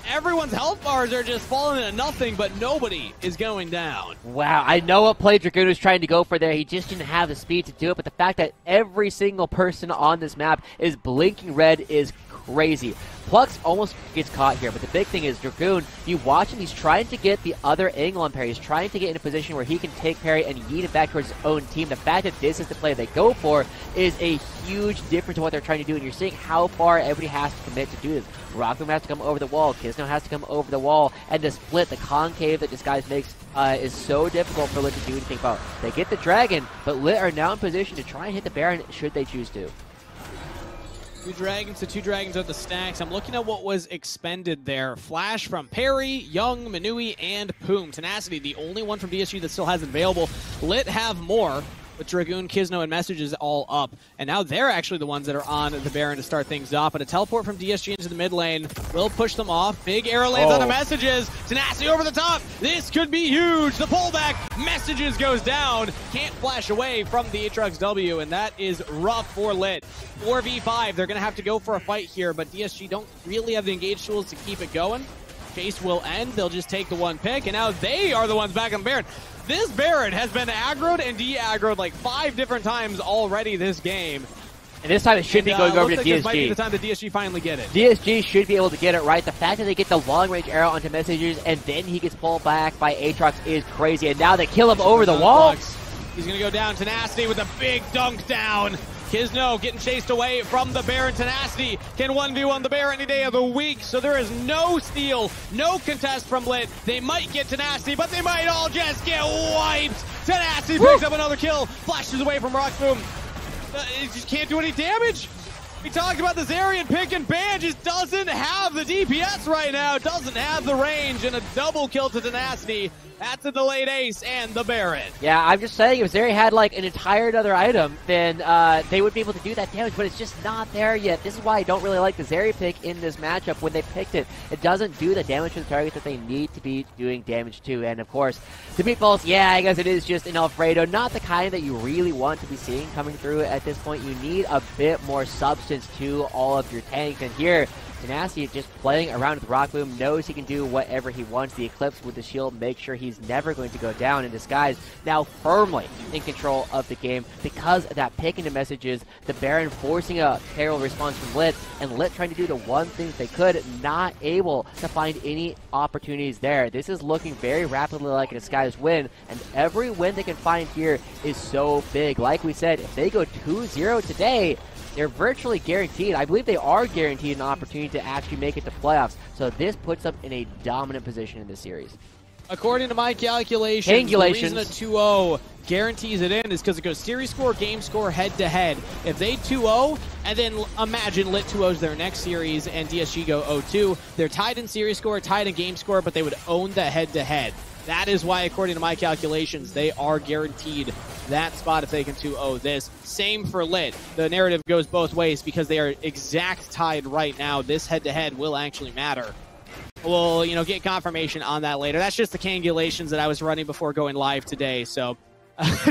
Everyone's health bars are just falling into nothing, but nobody is going down. Wow, I know what play Dragoon was trying to go for there. He just didn't have the speed to do it, but the fact that every single person on this map is blinking red is crazy. Plux almost gets caught here, but the big thing is Dragoon, you watch him, he's trying to get the other angle on parry. He's trying to get in a position where he can take parry and yeet it back towards his own team. The fact that this is the play they go for is a huge difference to what they're trying to do, and you're seeing how far everybody has to commit to do this. Rockboom has to come over the wall, Kizno has to come over the wall, and the split, the concave that Disguise makes uh, is so difficult for LiT to do anything about. They get the Dragon, but LiT are now in position to try and hit the Baron should they choose to. Two dragons to two dragons of the stacks. I'm looking at what was expended there. Flash from Perry, Young, Minui, and Poom. Tenacity, the only one from D S U that still has it available. LiT have more, with Dragoon, Kizno, and Messages all up. And now they're actually the ones that are on the Baron to start things off. But a teleport from D S G into the mid lane will push them off. Big arrow lands oh. on the Messages. Tenacity over the top. This could be huge. The pullback. Messages goes down. Can't flash away from the Aatrox W, and that is rough for LiT. four v five. They're going to have to go for a fight here, but D S G don't really have the engage tools to keep it going. Chase will end. They'll just take the one pick, and now they are the ones back on the Baron. This Baron has been aggroed and de-aggroed like five different times already this game. And this time it should and, be going uh, over to like D S G. This might be the time that D S G finally get it. D S G should be able to get it right. The fact that they get the long-range arrow onto Messages and then he gets pulled back by Aatrox is crazy. And now they kill him over the wall. He's going to go down. Tenacity with a big dunk down. Kizno getting chased away from the Baron. Tenacity can one v one the Baron any day of the week, so there is no steal, no contest from LiT. They might get Tenacity, but they might all just get wiped. Tenacity Woo! Picks up another kill, flashes away from Rockboom. Uh, he just can't do any damage. We talked about the Zerian pick, and Ban just doesn't have the D P S right now, doesn't have the range, and a double kill to Tenacity. That's a delayed ace and the Baron. Yeah, I'm just saying, if Zeri had like an entire other item, then uh, they would be able to do that damage, but it's just not there yet. This is why I don't really like the Zeri pick in this matchup. When they picked it, it doesn't do the damage to the target that they need to be doing damage to. And of course, the meatballs, yeah, I guess it is just an Alfredo, not the kind that you really want to be seeing coming through at this point. You need a bit more substance to all of your tanks, and here, Tenacity is just playing around with Rockboom, knows he can do whatever he wants. The Eclipse with the shield makes sure he's never going to go down, and Disguise now firmly in control of the game because of that pick into Messages, the Baron forcing a terrible response from LiT, and LiT trying to do the one thing they could, not able to find any opportunities there. This is looking very rapidly like a Disguise win, and every win they can find here is so big. Like we said, if they go two zero today, they're virtually guaranteed, I believe they are guaranteed an opportunity to actually make it to playoffs. So this puts them in a dominant position in this series. According to my calculations, Cangulations. The reason a two oh guarantees it in is because it goes series score, game score, head-to-head. -head. If they two oh, and then imagine LiT two ohs their next series and D S G go oh two, they're tied in series score, tied in game score, but they would own the head-to-head. -head. That is why, according to my calculations, they are guaranteed that spot if they can two oh this. Same for LiT. The narrative goes both ways because they are exact tied right now. This head-to-head will actually matter. We'll, you know, get confirmation on that later. That's just the calculations that I was running before going live today, so...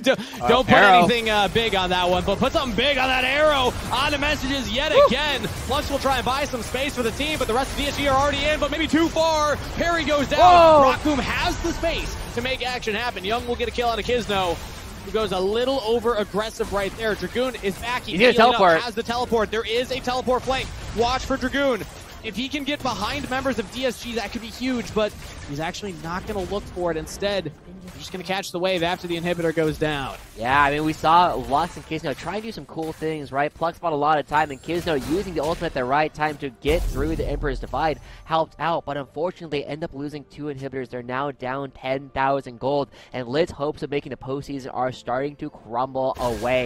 don't uh, don't put arrow. anything uh, big on that one, but put something big on that arrow on the Messages yet Woo! Again. Flux will try and buy some space for the team, but the rest of D S G are already in, but maybe too far. Perry goes down. Whoa! Rockboom has the space to make action happen. Young will get a kill out of Kizno, who goes a little over-aggressive right there. Dragoon is back. He needs a teleport. Has the teleport. There is a teleport flank. Watch for Dragoon. If he can get behind members of D S G, that could be huge, but he's actually not going to look for it. Instead, he's just going to catch the wave after the inhibitor goes down. Yeah, I mean, we saw Lux and Kizno try to do some cool things, right? Plux bought a lot of time, and Kizno using the ultimate at the right time to get through the Emperor's Divide helped out, but unfortunately, they end up losing two inhibitors. They're now down ten thousand gold, and LiT's hopes of making the postseason are starting to crumble away.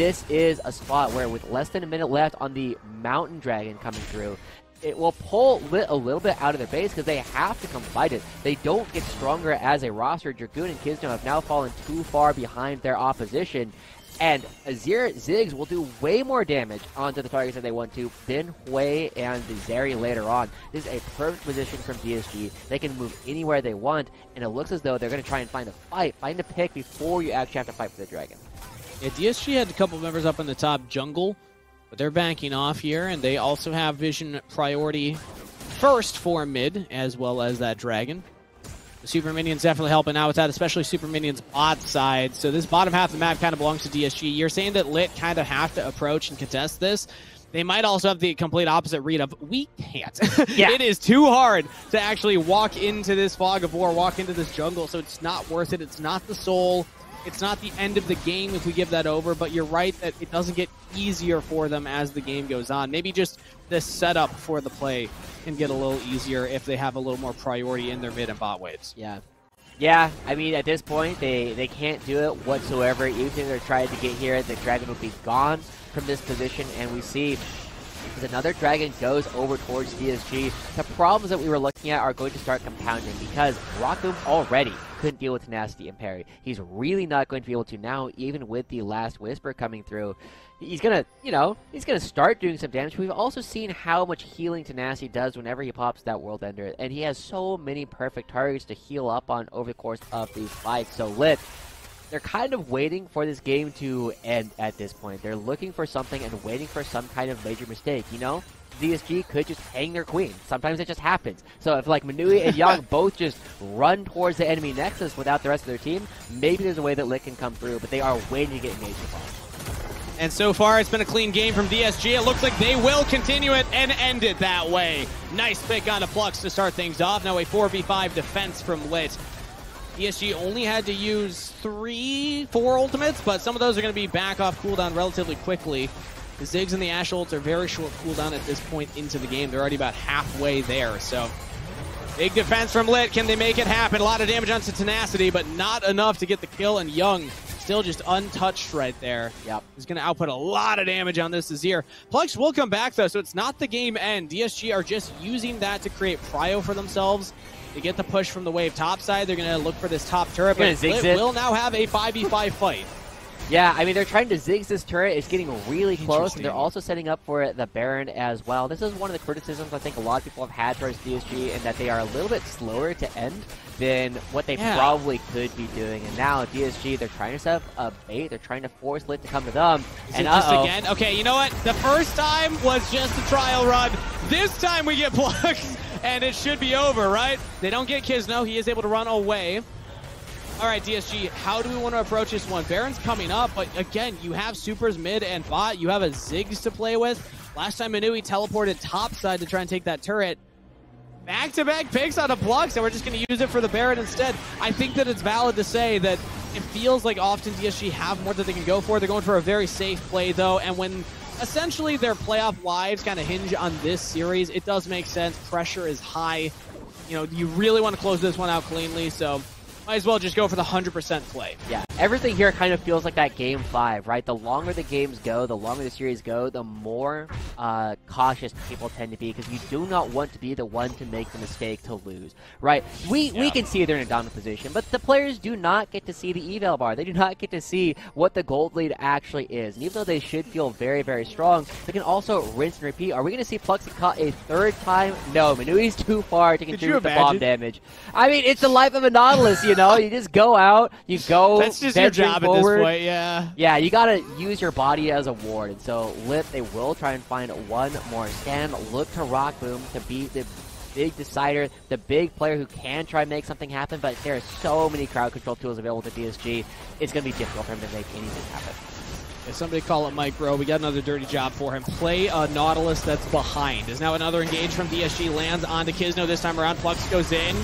This is a spot where, with less than a minute left on the Mountain Dragon coming through, it will pull LiT a little bit out of their base because they have to come fight it. They don't get stronger as a roster. Dragoon and Kizno have now fallen too far behind their opposition. And Azir, Ziggs will do way more damage onto the targets that they want to than Hwei and the Zeri later on. This is a perfect position from D S G. They can move anywhere they want, and it looks as though they're going to try and find a fight, find a pick before you actually have to fight for the dragon. Yeah, D S G had a couple members up in the top jungle, but they're backing off here, and they also have vision priority first for mid, as well as that dragon. The super minions definitely helping out with that, especially super minions bot side. So this bottom half of the map kind of belongs to D S G. You're saying that LiT kind of have to approach and contest this. They might also have the complete opposite read of, we can't. Yeah. It is too hard to actually walk into this fog of war, walk into this jungle, so it's not worth it. It's not the soul. It's not the end of the game if we give that over, but you're right that it doesn't get easier for them as the game goes on. Maybe just the setup for the play can get a little easier if they have a little more priority in their mid and bot waves. Yeah. Yeah, I mean, at this point, they, they can't do it whatsoever. Even if they're trying to get here, the dragon will be gone from this position, and we see as another dragon goes over towards D S G, the problems that we were looking at are going to start compounding because Rakum already couldn't deal with Tenacity and Parry. He's really not going to be able to now, even with the Last Whisper coming through. He's gonna, you know, he's gonna start doing some damage. We've also seen how much healing Tenacity does whenever he pops that World Ender, and he has so many perfect targets to heal up on over the course of these fights. So LiT, they're kind of waiting for this game to end at this point. They're looking for something and waiting for some kind of major mistake, you know? D S G could just hang their queen. Sometimes it just happens. So if, like, Minui and Young both just run towards the enemy nexus without the rest of their team, maybe there's a way that LiT can come through, but they are waiting to get engaged upon. And so far, it's been a clean game from D S G. It looks like they will continue it and end it that way. Nice pick on a Plux to start things off. Now a four v five defense from LiT. D S G only had to use three, four ultimates, but some of those are going to be back off cooldown relatively quickly. The Ziggs and the Ashe ults are very short cooldown at this point into the game. They're already about halfway there, so big defense from LiT. Can they make it happen? A lot of damage onto Tenacity, but not enough to get the kill, and Young still just untouched right there. Yep. He's going to output a lot of damage on this Azir. Plux will come back, though, so it's not the game end. D S G are just using that to create prio for themselves. They get the push from the wave top side. They're going to look for this top turret, but LiT will now have a five v five fight. Yeah, I mean, they're trying to zigzag this turret. It's getting really close, and they're also setting up for the Baron as well. This is one of the criticisms I think a lot of people have had towards D S G, and that they are a little bit slower to end than what they yeah. probably could be doing. And now D S G, they're trying to set up a bait. They're trying to force LiT to come to them. Is and it just uh-oh. again? Okay, you know what? The first time was just a trial run. This time we get Plux, and it should be over, right? They don't get Kizno. He is able to run away. All right, D S G, how do we want to approach this one? Baron's coming up, but again, you have supers mid and bot. You have a Ziggs to play with. Last time, Minui teleported topside to try and take that turret. Back-to-back picks on a Plux, and we're just going to use it for the Baron instead. I think that it's valid to say that it feels like often D S G have more that they can go for. They're going for a very safe play, though, and when essentially their playoff lives kind of hinge on this series, it does make sense. Pressure is high. You know, you really want to close this one out cleanly, so might as well just go for the one hundred percent play. Yeah, everything here kind of feels like that game five, right? The longer the games go, the longer the series go, the more uh, cautious people tend to be, because you do not want to be the one to make the mistake to lose, right? We yeah. we can see they're in a dominant position, but the players do not get to see the eval bar. They do not get to see what the gold lead actually is. And even though they should feel very, very strong, they can also rinse and repeat. Are we going to see Plux caught a third time? No, Minui's too far to contribute the bomb damage. I mean, it's the life of a Nautilus. You know, you just go out, you go. That's just your job at this point, yeah. Yeah, you gotta use your body as a ward, and so LiT, they will try and find one more stand. Look to Rockboom to be the big decider, the big player who can try and make something happen, but there are so many crowd control tools available to D S G, it's gonna be difficult for him to make anything happen. If somebody call it Mike, bro. We got another dirty job for him. Play a Nautilus that's behind. Is now another engage from D S G. Lands onto Kizno this time around. Plux goes in.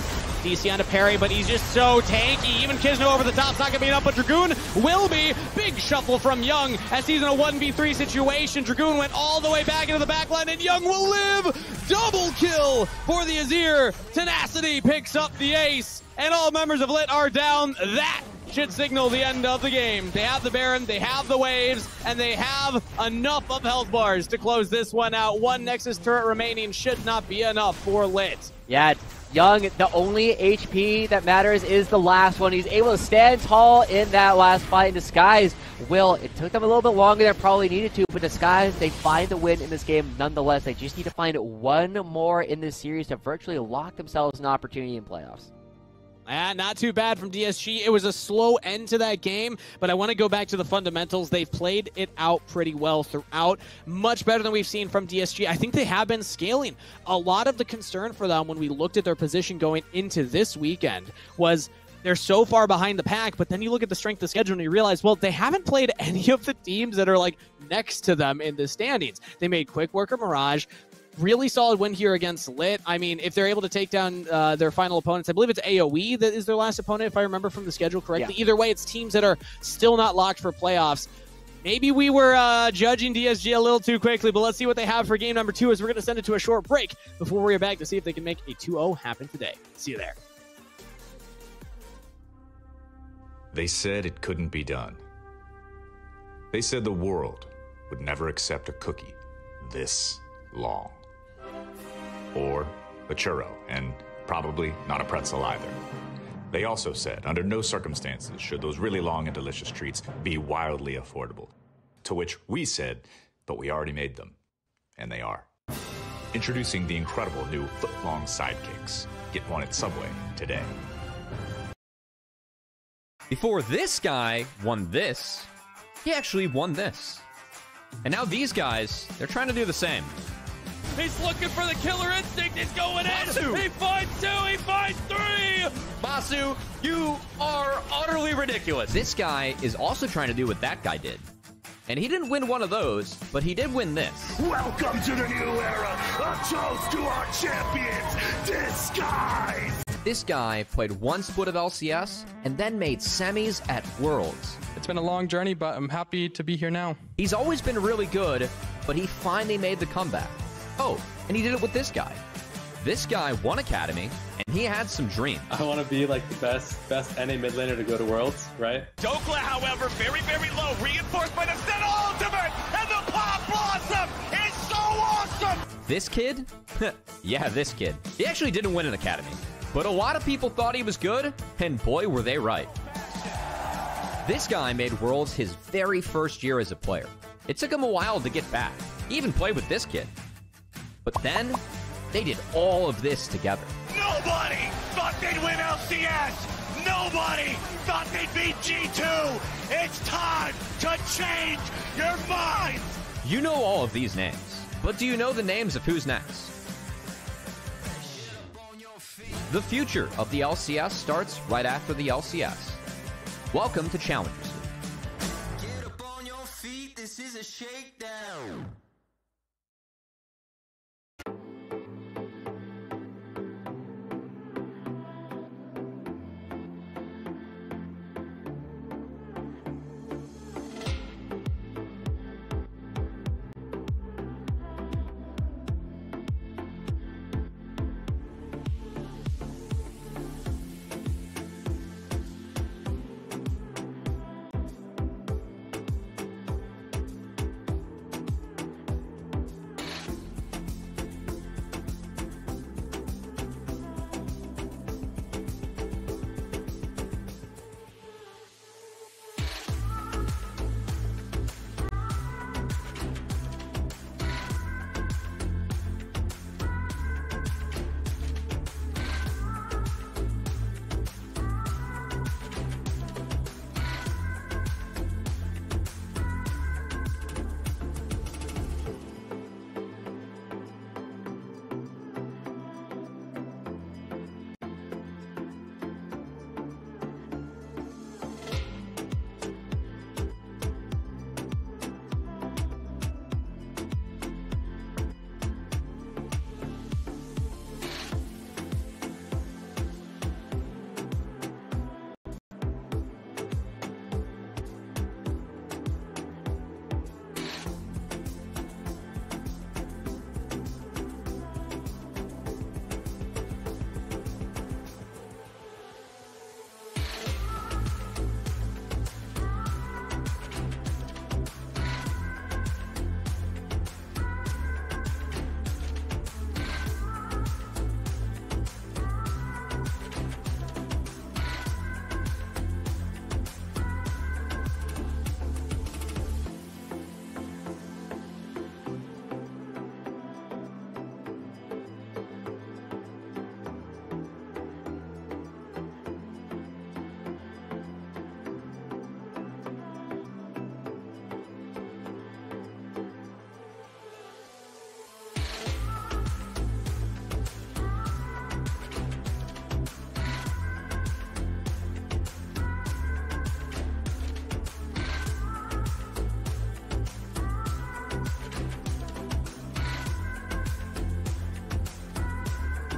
D C onto Parry, but he's just so tanky. Even Kizno over the top's not going to be enough, but Dragoon will be. Big shuffle from Young as he's in a one v three situation. Dragoon went all the way back into the backline, and Young will live. Double kill for the Azir. Tenacity picks up the ace, and all members of LiT are down. That should signal the end of the game. They have the Baron, they have the waves, and they have enough of health bars to close this one out. One Nexus turret remaining should not be enough for LiT. Yeah, Young, the only H P that matters is the last one. He's able to stand tall in that last fight in Disguise. Will, it took them a little bit longer than probably needed to, but Disguise, they find the win in this game nonetheless. They just need to find one more in this series to virtually lock themselves an opportunity in playoffs. Ah, not too bad from D S G. It was a slow end to that game, but I want to go back to the fundamentals. They've played it out pretty well throughout, much better than we've seen from D S G. I think they have been scaling. A lot of the concern for them when we looked at their position going into this weekend was they're so far behind the pack, but then you look at the strength of schedule and you realize, well, they haven't played any of the teams that are like next to them in the standings. They made quick work of Mirage. Really solid win here against LiT. I mean, if they're able to take down uh, their final opponents, I believe it's A O E that is their last opponent, if I remember from the schedule correctly. Yeah. Either way, it's teams that are still not locked for playoffs. Maybe we were uh, judging D S G a little too quickly, but let's see what they have for game number two as we're going to send it to a short break before we're back to see if they can make a two oh happen today. See you there. They said it couldn't be done. They said the world would never accept a cookie this long. Or a churro, and probably not a pretzel either. They also said, under no circumstances should those really long and delicious treats be wildly affordable. To which we said, but we already made them. And they are. Introducing the incredible new foot-long sidekicks. Get one at Subway today. Before this guy won this, he actually won this. And now these guys, they're trying to do the same. He's looking for the killer instinct. He's going in. He finds two. He finds three. Basu, you are utterly ridiculous. This guy is also trying to do what that guy did. And he didn't win one of those, but he did win this. Welcome to the new era. A toast to our champions, Disguise. This guy played one split of L C S and then made semis at Worlds. It's been a long journey, but I'm happy to be here now. He's always been really good, but he finally made the comeback. Oh, and he did it with this guy. This guy won Academy, and he had some dreams. I want to be like the best, best N A mid laner to go to Worlds, right? Dokla, however, very, very low. Reinforced by the Senna Ultimate, and the Pop Blossom is so awesome! This kid? Yeah, this kid. He actually didn't win an Academy, but a lot of people thought he was good, and boy, were they right. This guy made Worlds his very first year as a player. It took him a while to get back. He even played with this kid. But then, they did all of this together. Nobody thought they'd win L C S! Nobody thought they'd beat G two! It's time to change your minds! You know all of these names, but do you know the names of who's next? The future of the L C S starts right after the L C S. Welcome to Challengers League. Get up on your feet, this is a shakedown.